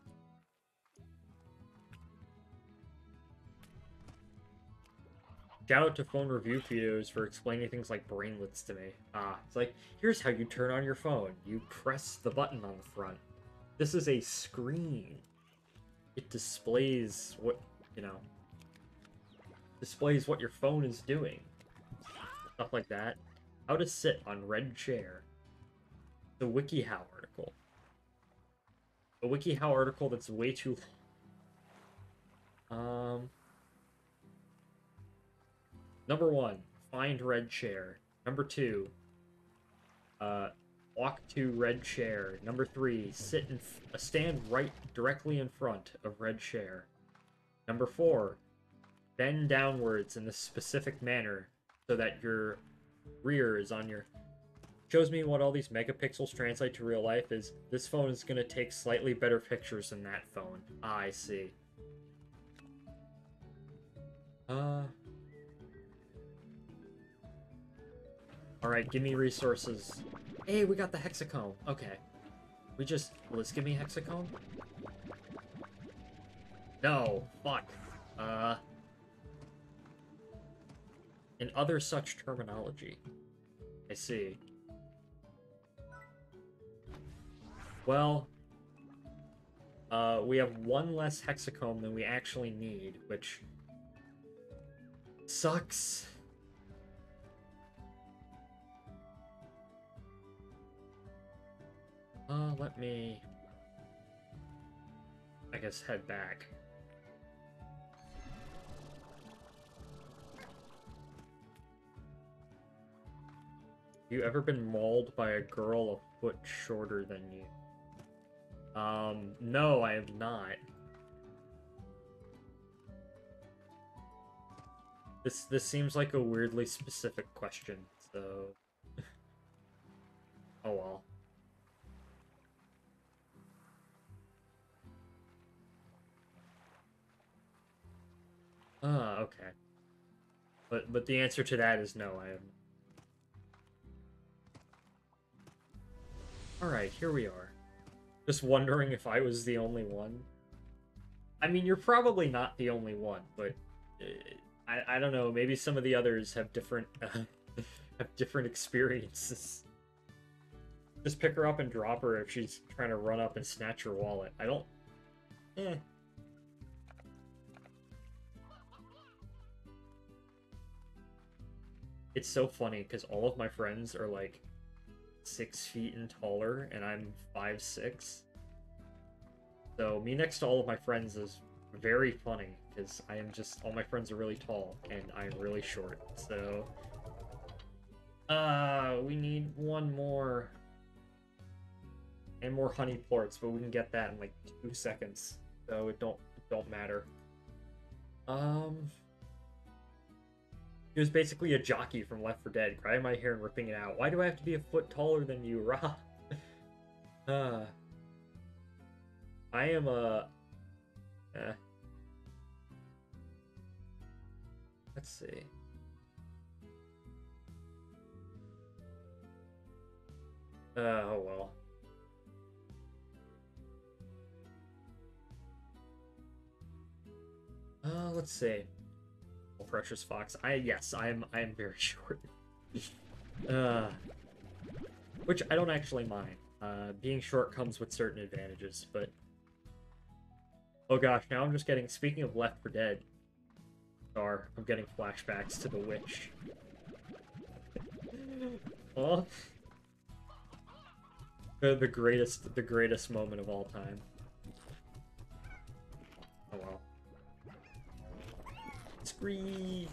Shout out to phone review videos for explaining things like brainlets to me. Ah, it's like, here's how you turn on your phone. You press the button on the front. This is a screen. It displays what, you know, displays what your phone is doing. Stuff like that. How to sit on red chair. The WikiHow article. A WikiHow article that's way too long. Um... Number one, find red chair. Number two, uh, walk to red chair. Number three, sit and uh, stand right directly in front of red chair. Number four, bend downwards in a specific manner so that your rear is on your. Shows me what all these megapixels translate to real life is. This phone is gonna take slightly better pictures than that phone. Ah, I see. Uh. Alright, give me resources. Hey, we got the hexacomb. Okay. We just... Let's give me hexacomb? No. Fuck. Uh... And other such terminology. I see. Well... Uh, we have one less hexacomb than we actually need, which... sucks. Uh, let me, I guess, head back. Have you ever been mauled by a girl a foot shorter than you? Um, no, I have not. This, this seems like a weirdly specific question, so... Oh well. Ah, uh, okay. But but the answer to that is no, I am. Alright, here we are. Just wondering if I was the only one. I mean, you're probably not the only one, but... Uh, I, I don't know, maybe some of the others have different... Uh, have different experiences. Just pick her up and drop her if she's trying to run up and snatch your wallet. I don't... Eh... It's so funny because all of my friends are like six feet and taller, and I'm five six. So me next to all of my friends is very funny because I am just all my friends are really tall and I'm really short. So, uh, we need one more and more honey plorts, but we can get that in like two seconds. So it don't it don't matter. Um. He was basically a jockey from Left four Dead, grabbing my hair and ripping it out. Why do I have to be a foot taller than you, Ra? uh, I am a... Eh. Let's see. Uh, oh well. Uh, let's see. Precious Fox. I yes, I am I am very short. uh, which I don't actually mind. Uh, being short comes with certain advantages, but oh gosh, now I'm just getting speaking of Left four Dead, or I'm getting flashbacks to the witch. Oh. The the greatest the greatest moment of all time. a while. Scree!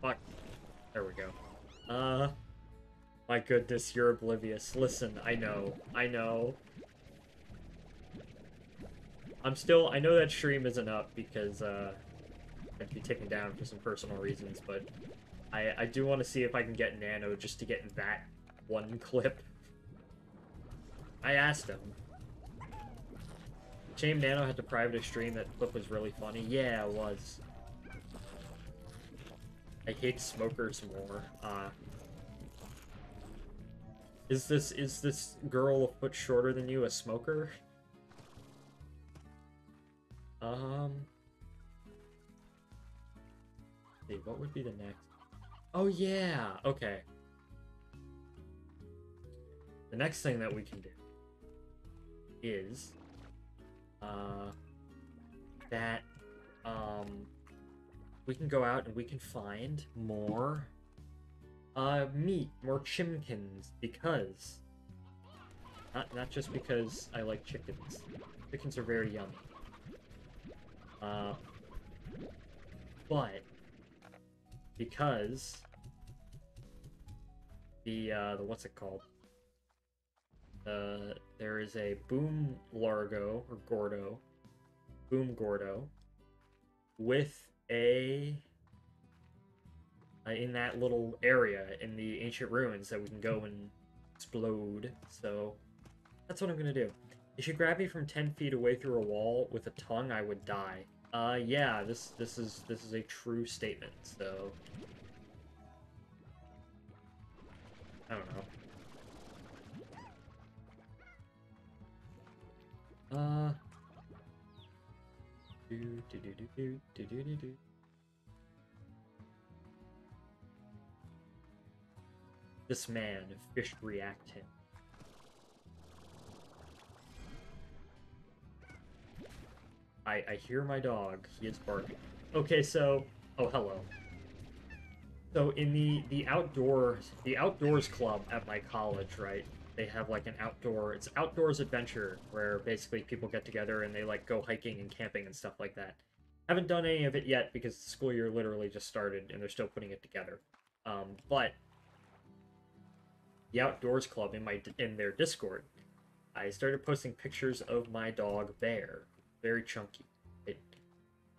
Fuck. There we go. Uh, my goodness, you're oblivious. Listen, I know. I know. I'm still, I know that stream isn't up because, uh, I'd be taken down for some personal reasons, but I, I do want to see if I can get Nano just to get that one clip. I asked him. Shame Nano had to private a stream, that clip was really funny. Yeah, it was. I hate smokers more. Uh, is this, is this girl a foot shorter than you a smoker? Um, see, what would be the next? Oh yeah, okay. The next thing that we can do is, uh, that, um, we can go out and we can find more, uh, meat, more chimkins, because, not, not just because I like chickens. Chickens are very yummy. Uh, but because the uh, the what's it called? Uh, there is a Boom Largo or Gordo, Boom Gordo, with a uh, in that little area in the ancient ruins that we can go and explode. So that's what I'm gonna do. If you grab me from ten feet away through a wall with a tongue, I would die. Uh, yeah, this this is this is a true statement. So I don't know. Uh, do do do do do do do do do. This man fish react him. I, I hear my dog. He is barking. Okay, so... Oh, hello. So in the, the outdoors... The outdoors club at my college, right? They have, like, an outdoor... It's outdoors adventure where basically people get together and they, like, go hiking and camping and stuff like that. Haven't done any of it yet because the school year literally just started and they're still putting it together. Um, but... The outdoors club in, my, in their Discord, I started posting pictures of my dog, Bear. Very chunky, it,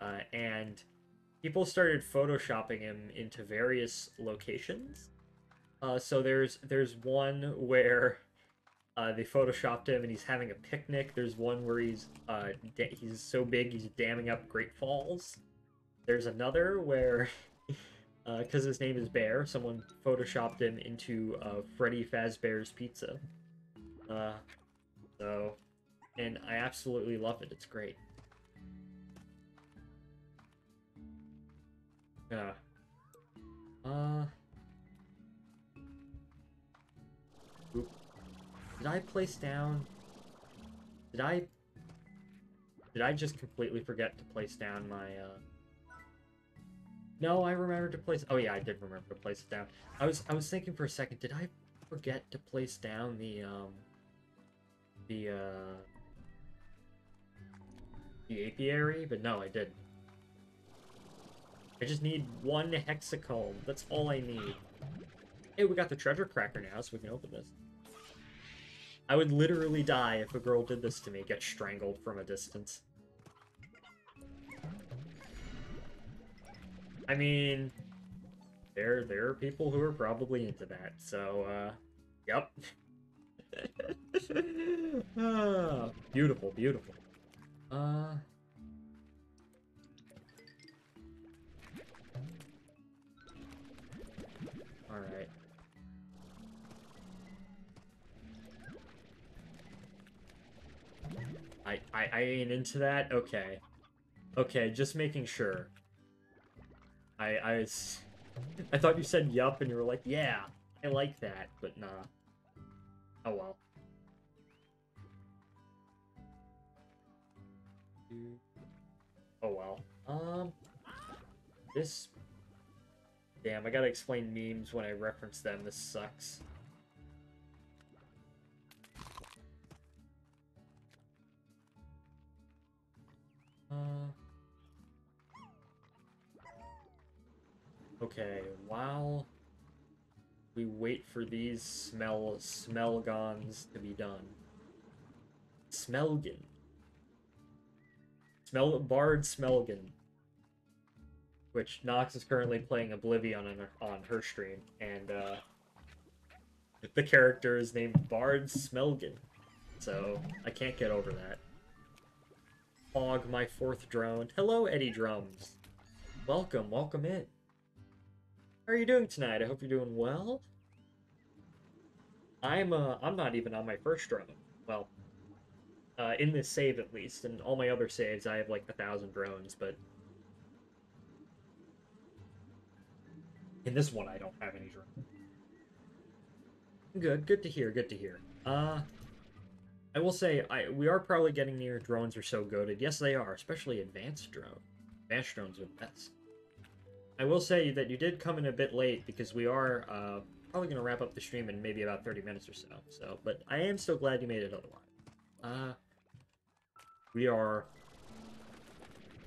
uh, and people started photoshopping him into various locations. Uh, so there's there's one where uh, they photoshopped him and he's having a picnic. There's one where he's uh, he's so big he's damming up Great Falls. There's another where because uh, his name is Bear, someone photoshopped him into uh, Freddy Fazbear's Pizza. Uh, so. And I absolutely love it. It's great. Yeah. Uh. Oop. Did I place down? Did I? Did I just completely forget to place down my? Uh... No, I remembered to place. Oh yeah, I did remember to place it down. I was I was thinking for a second. Did I forget to place down the um? The uh. The apiary, but no, I didn't. I just need one hexacomb. That's all I need. Hey, we got the treasure cracker now, so we can open this. I would literally die if a girl did this to me, get strangled from a distance. I mean, there there are people who are probably into that, so uh yep. Ah, beautiful, beautiful. Uh, all right. I, I I ain't into that. Okay, okay. Just making sure. I I was, I thought you said yup, and you were like, yeah, I like that, but nah. Oh well. Oh well. Um, this. Damn, I gotta explain memes when I reference them. This sucks. Okay, while we wait for these smell Smelgens to be done. Smelgen. Smell Bard Smelgen. Which Nox is currently playing Oblivion on her, on her stream, and uh, the character is named Bard Smelgen. So I can't get over that. Hog, my fourth drone. Hello, Eddie Drums. Welcome, welcome in. How are you doing tonight? I hope you're doing well. I'm uh, I'm not even on my first drone. Well, uh, in this save at least, and all my other saves, I have like a thousand drones, but in this one, I don't have any drones. Good, good to hear, good to hear. Uh, I will say, I we are probably getting near drones are so goated. Yes, they are, especially advanced drone. Advanced drones are best. I will say that you did come in a bit late because we are uh, probably going to wrap up the stream in maybe about thirty minutes or so. So, but I am still glad you made it otherwise. Uh, we are...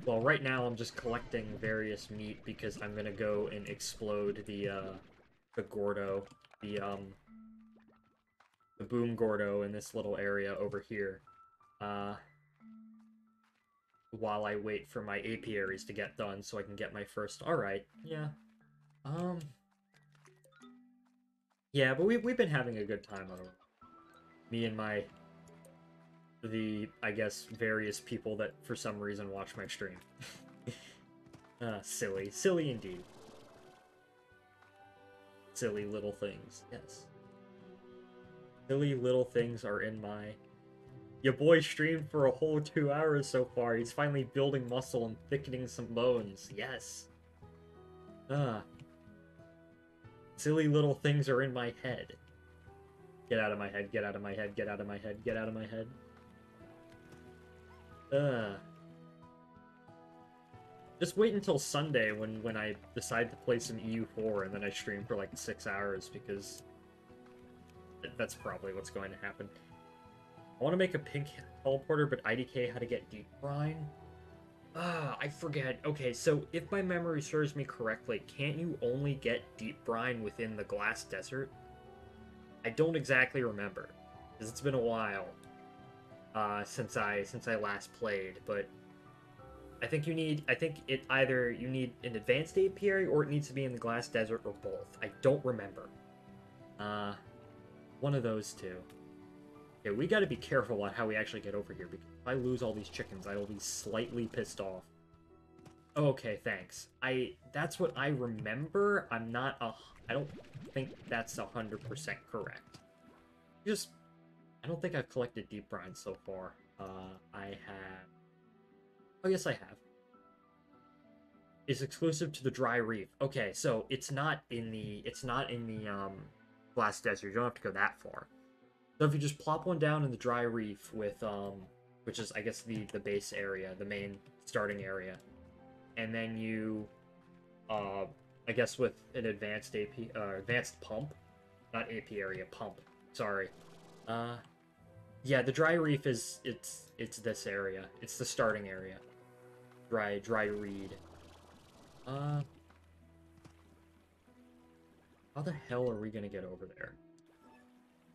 Well, right now I'm just collecting various meat because I'm going to go and explode the, uh, the Gordo, the, um, the Boom Gordo in this little area over here. Uh... while I wait for my apiaries to get done so I can get my first... Alright, yeah. Um... Yeah, but we, we've been having a good time on it. Me and my... The, I guess, various people that for some reason watch my stream. uh, silly. Silly indeed. Silly little things, yes. Silly little things are in my... Your boy streamed for a whole two hours so far. He's finally building muscle and thickening some bones. Yes. Ah. Silly little things are in my head. Get out of my head, get out of my head, get out of my head, get out of my head. Ah. Just wait until Sunday when, when I decide to play some E U four and then I stream for like six hours because that's probably what's going to happen. I want to make a pink teleporter, but I D K how to get deep brine? Ah, I forget. Okay, so if my memory serves me correctly, can't you only get deep brine within the glass desert? I don't exactly remember, because it's been a while uh, since I since I last played. But I think you need. I think it either you need an advanced apiary or it needs to be in the glass desert or both. I don't remember. Uh, one of those two. Okay, we gotta be careful about how we actually get over here, because if I lose all these chickens, I will be slightly pissed off. Oh, okay, thanks. I that's what I remember. I'm not a... I don't think that's a hundred percent correct. Just... I don't think I've collected deep brine so far. Uh, I have... Oh, yes, I have. It's exclusive to the dry reef. Okay, so it's not in the... It's not in the, um... glass desert. You don't have to go that far. So if you just plop one down in the dry reef with, um, which is, I guess, the, the base area, the main starting area, and then you, uh, I guess with an advanced AP, uh, advanced pump, not apiary, pump, sorry. Uh, yeah, the dry reef is, it's, it's this area. It's the starting area. Dry, dry reed. Uh, how the hell are we gonna get over there?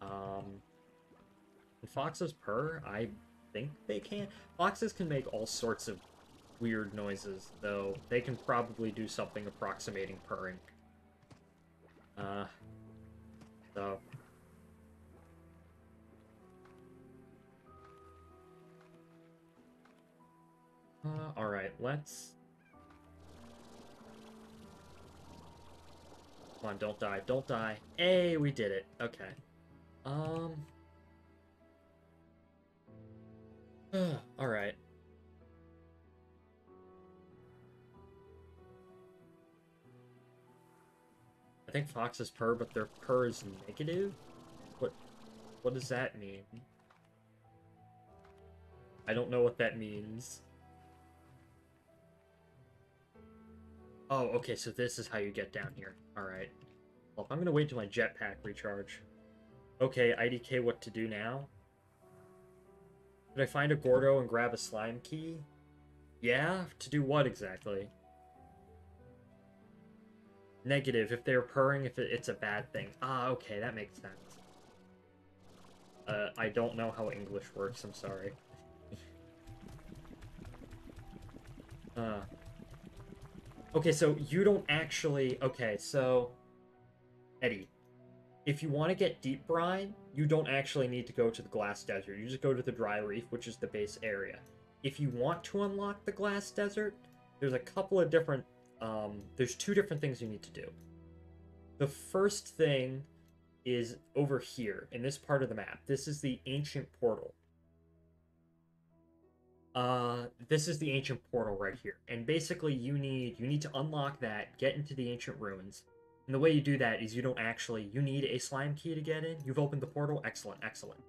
Um... Foxes purr? I think they can. Foxes can make all sorts of weird noises, though they can probably do something approximating purring. Uh, so. Uh, alright, let's... Come on, don't die, don't die. Hey, we did it. Okay. Um... Alright. I think foxes purr, but their purr is negative? What what does that mean? I don't know what that means. Oh, okay, so this is how you get down here. Alright. Well, I'm gonna wait till my jetpack recharge. Okay, I D K what to do now? Did I find a Gordo and grab a slime key? Yeah? To do what exactly? Negative. If they're purring, if it's a bad thing. Ah, okay, that makes sense. Uh, I don't know how English works, I'm sorry. uh. Okay, so you don't actually... Okay, so... Eddie, if you want to get deep brine, you don't actually need to go to the glass desert. You just go to the dry reef, which is the base area. If you want to unlock the glass desert, there's a couple of different... Um, there's two different things you need to do. The first thing is over here, in this part of the map. This is the ancient portal. Uh, this is the ancient portal right here. And basically you need, you need to unlock that, get into the ancient ruins. And the way you do that is you don't actually, you need a slime key to get in. You've opened the portal. Excellent, excellent.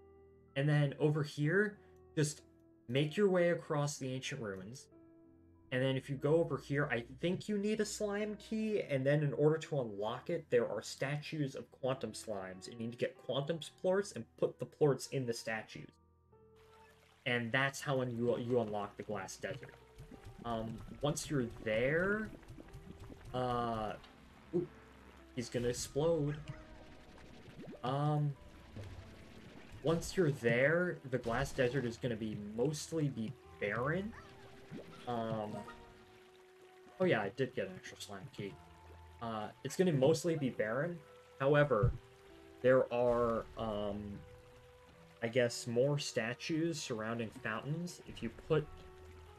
And then over here, just make your way across the ancient ruins. And then if you go over here, I think you need a slime key. And then in order to unlock it, there are statues of quantum slimes. You need to get quantum plorts and put the plorts in the statues. And that's how un you, you unlock the glass desert. Um, once you're there... Uh... Ooh, he's gonna explode. Um... Once you're there, the glass desert is gonna be mostly be barren. Um, oh yeah, I did get an extra slime key. Uh, it's going to mostly be barren. However, there are, um, I guess, more statues surrounding fountains. If you put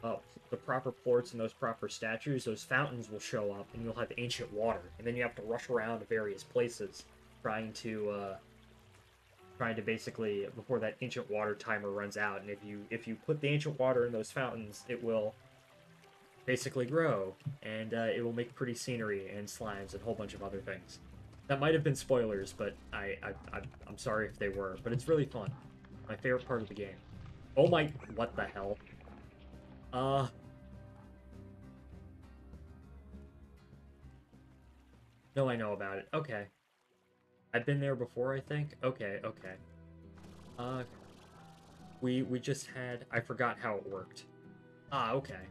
uh, the proper ports in those proper statues, those fountains will show up and you'll have ancient water. And then you have to rush around to various places trying to, uh, trying to basically, before that ancient water timer runs out. And if you, if you put the ancient water in those fountains, it will... basically grow, and uh, it will make pretty scenery and slimes and a whole bunch of other things. That might have been spoilers, but I, I, I, I'm sorry if they were, but it's really fun. My favorite part of the game. Oh my, what the hell? Uh... No, I know about it. Okay. I've been there before, I think? Okay, okay. Uh... We, we just had... I forgot how it worked. Ah, okay.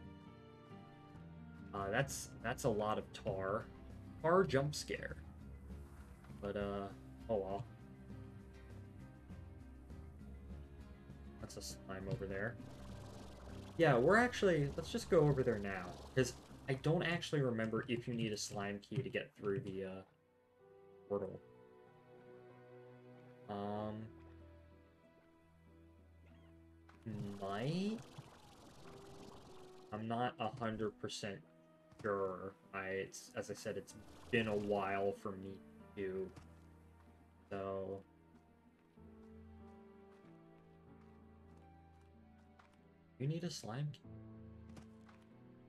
Uh, that's, that's a lot of tar. Tar jump scare. But, uh, oh well. That's a slime over there. Yeah, we're actually, let's just go over there now. Because I don't actually remember if you need a slime key to get through the, uh, portal. Um. Might? I'm not a hundred percent. Sure, I, it's, as I said, it's been a while for me too, so... You need a slime key?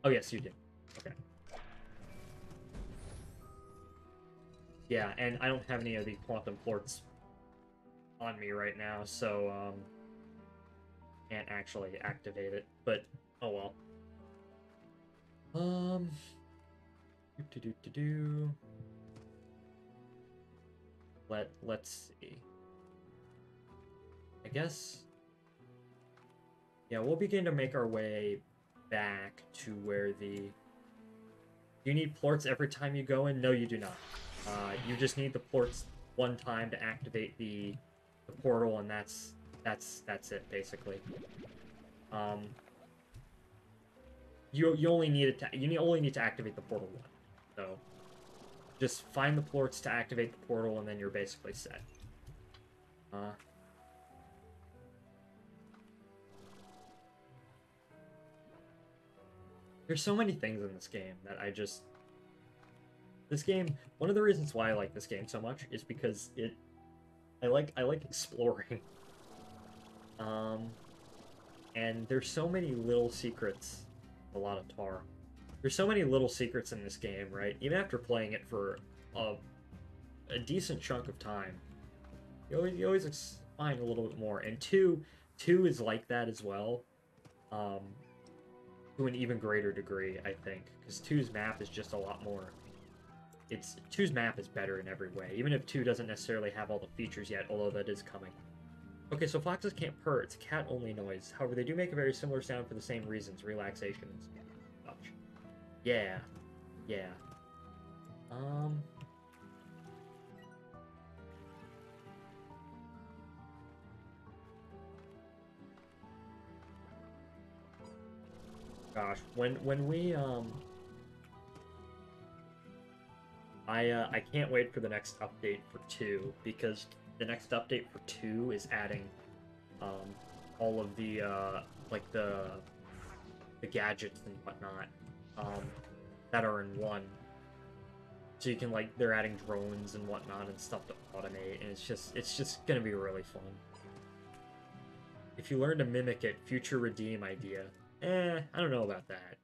Oh yes, you did. Okay. Yeah, and I don't have any of the quantum plorts on me right now, so, um... can't actually activate it, but, oh well. Um, do do do do. Let let's see. I guess. Yeah, we'll begin to make our way back to where the. You need plorts every time you go in? No, you do not. Uh, you just need the plorts one time to activate the, the portal, and that's that's that's it basically. Um. You, you only need it to, you only need to activate the portal one, so just find the plorts to activate the portal, and then you're basically set. Uh, there's so many things in this game that I just this game. One of the reasons why I like this game so much is because it I like I like exploring. Um, and there's so many little secrets. A lot of tar. There's so many little secrets in this game, right? Even after playing it for a, a decent chunk of time, you always you always find a little bit more. And two, two is like that as well, um, to an even greater degree, I think, because two's map is just a lot more. It's two's map is better in every way, even if two doesn't necessarily have all the features yet, although that is coming. Okay, so foxes can't purr. It's a cat-only noise. However, they do make a very similar sound for the same reasons. Relaxations. Touch. Yeah. Yeah. Um. Gosh, when when we um. I uh, I can't wait for the next update for two, because the next update for two is adding, um, all of the uh like the the gadgets and whatnot, um, that are in one. So you can, like, they're adding drones and whatnot and stuff to automate, and it's just, it's just gonna be really fun. If you learn to mimic it, future redeem idea. Eh, I don't know about that.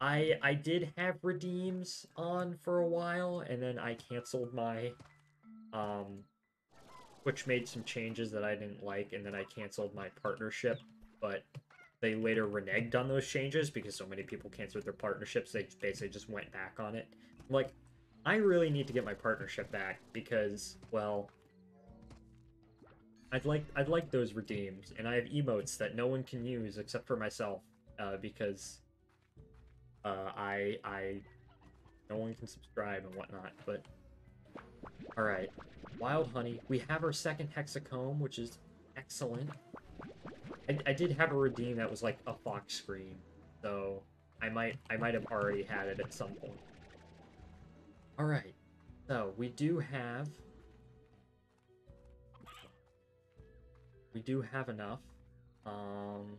I I did have redeems on for a while, and then I canceled my, um, Twitch made some changes that I didn't like, and then I canceled my partnership, but they later reneged on those changes because so many people canceled their partnerships, they basically just went back on it. I'm like, I really need to get my partnership back because, well, I'd like I'd like those redeems, and I have emotes that no one can use except for myself, uh, because uh, I I no one can subscribe and whatnot. But all right, Wild Honey, we have our second hexacomb, which is excellent. I, I did have a redeem that was like a fox scream, so I might I might have already had it at some point. All right, so we do have we do have enough. Um,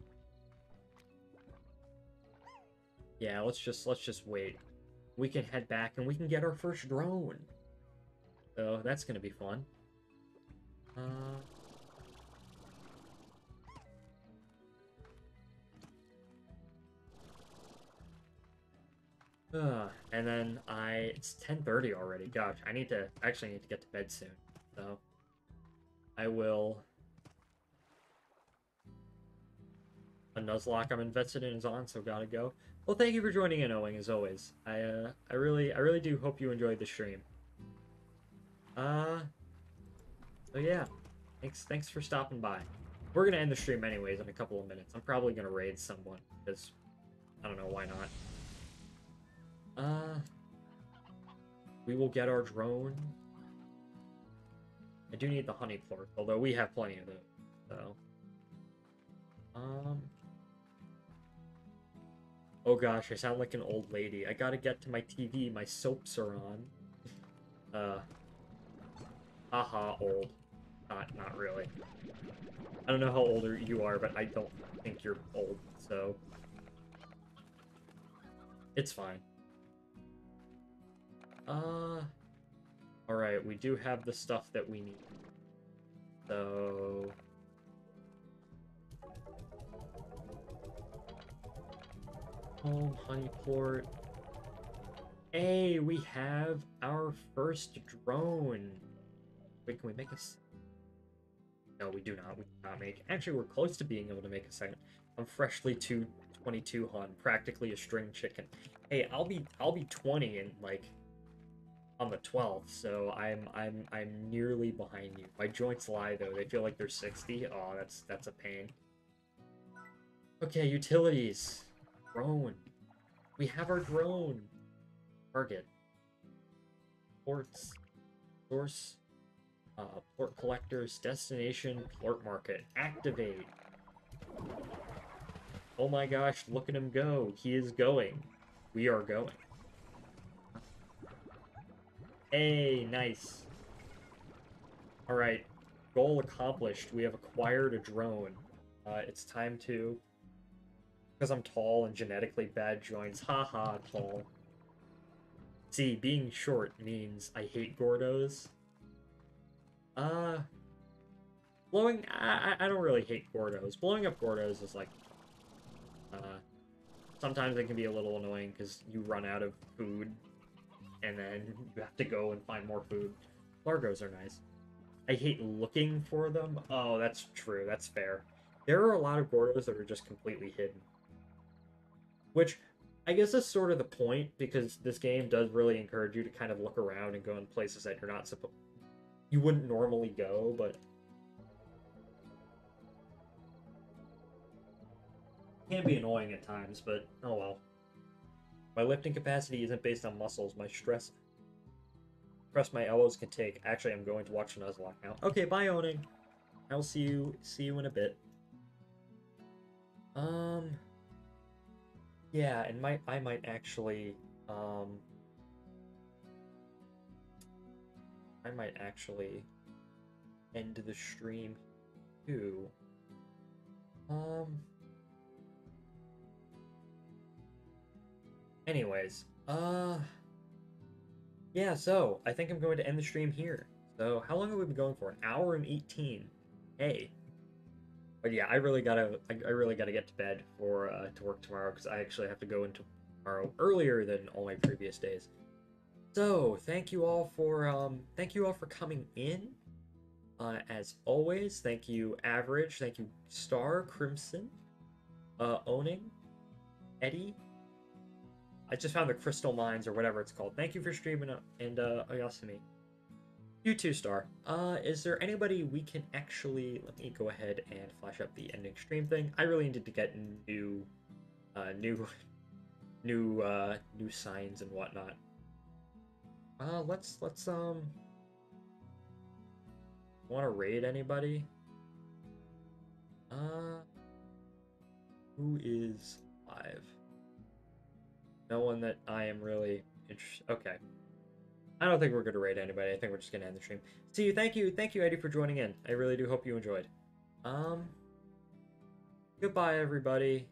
yeah, let's just let's just wait. We can head back and we can get our first drone, so that's gonna be fun. Uh. Uh, and then I, it's ten thirty already. Gosh, I need to, actually I need to get to bed soon. So I will, a Nuzlocke I'm invested in is on, so gotta go. Well, thank you for joining in, Owing, as always. I, uh, I really, I really do hope you enjoyed the stream. Uh, so yeah, thanks, thanks for stopping by. We're gonna end the stream anyways in a couple of minutes. I'm probably gonna raid someone, because I don't know, why not? Uh, we will get our drone. I do need the honey plort, although we have plenty of it, so. Um. Oh gosh, I sound like an old lady. I gotta get to my T V, my soaps are on. uh. Haha, old. Not, not really. I don't know how old you are, but I don't think you're old, so. It's fine. Uh, alright, we do have the stuff that we need. So, home, honey port. Hey, we have our first drone. Wait, can we make a... No, we do not. We do not make... Actually, we're close to being able to make a second. I'm freshly two twenty-two hon, practically a string chicken. Hey, I'll be, I'll be twenty in, like... on the twelfth, so I'm I'm I'm nearly behind you. My joints lie though; they feel like they're sixty. Oh, that's that's a pain. Okay, utilities. Drone. We have our drone. Target. Ports. Source. Uh, port collectors. Destination. Port market. Activate. Oh my gosh! Look at him go. He is going. We are going. Hey, nice. Alright, goal accomplished. We have acquired a drone. Uh, it's time to... Because I'm tall and genetically bad joints. Haha, tall. See, being short means I hate Gordos. Uh... Blowing... I, I don't really hate Gordos. Blowing up Gordos is like... Uh, sometimes it can be a little annoying because you run out of food. And then you have to go and find more food. Largos are nice. I hate looking for them. Oh, that's true. That's fair. There are a lot of Gordos that are just completely hidden. Which, I guess is sort of the point, because this game does really encourage you to kind of look around and go in places that you're not supposed... You wouldn't normally go, but... It can be annoying at times, but oh well. My lifting capacity isn't based on muscles. My stress... Press my elbows can take. Actually, I'm going to watch Nuzlocke now. Okay, bye, Owning. I'll see you. See you in a bit. Um. Yeah, and might I might actually. Um. I might actually end the stream too. Um. Anyways, uh. Yeah, so, I think I'm going to end the stream here. So, how long have we been going for? An hour and eighteen. Hey. But yeah, I really gotta, I, I really gotta get to bed for, uh, to work tomorrow, because I actually have to go in tomorrow earlier than all my previous days. So, thank you all for, um, thank you all for coming in. Uh, as always, thank you Average, thank you Star, Crimson, uh, Owning, Eddie, I just found the Crystal Mines or whatever it's called. Thank you for streaming up, and uh, Oyasumi. You too, Star. Uh, is there anybody we can actually... Let me go ahead and flash up the ending stream thing. I really needed to get new, uh, new, new, uh, new signs and whatnot. Uh, let's, let's, um... Want to raid anybody? Uh... Who is live? No one that I am really interested. Okay. I don't think we're going to raid anybody. I think we're just going to end the stream. See you. Thank you. Thank you, Eddie, for joining in. I really do hope you enjoyed. Um. Goodbye, everybody.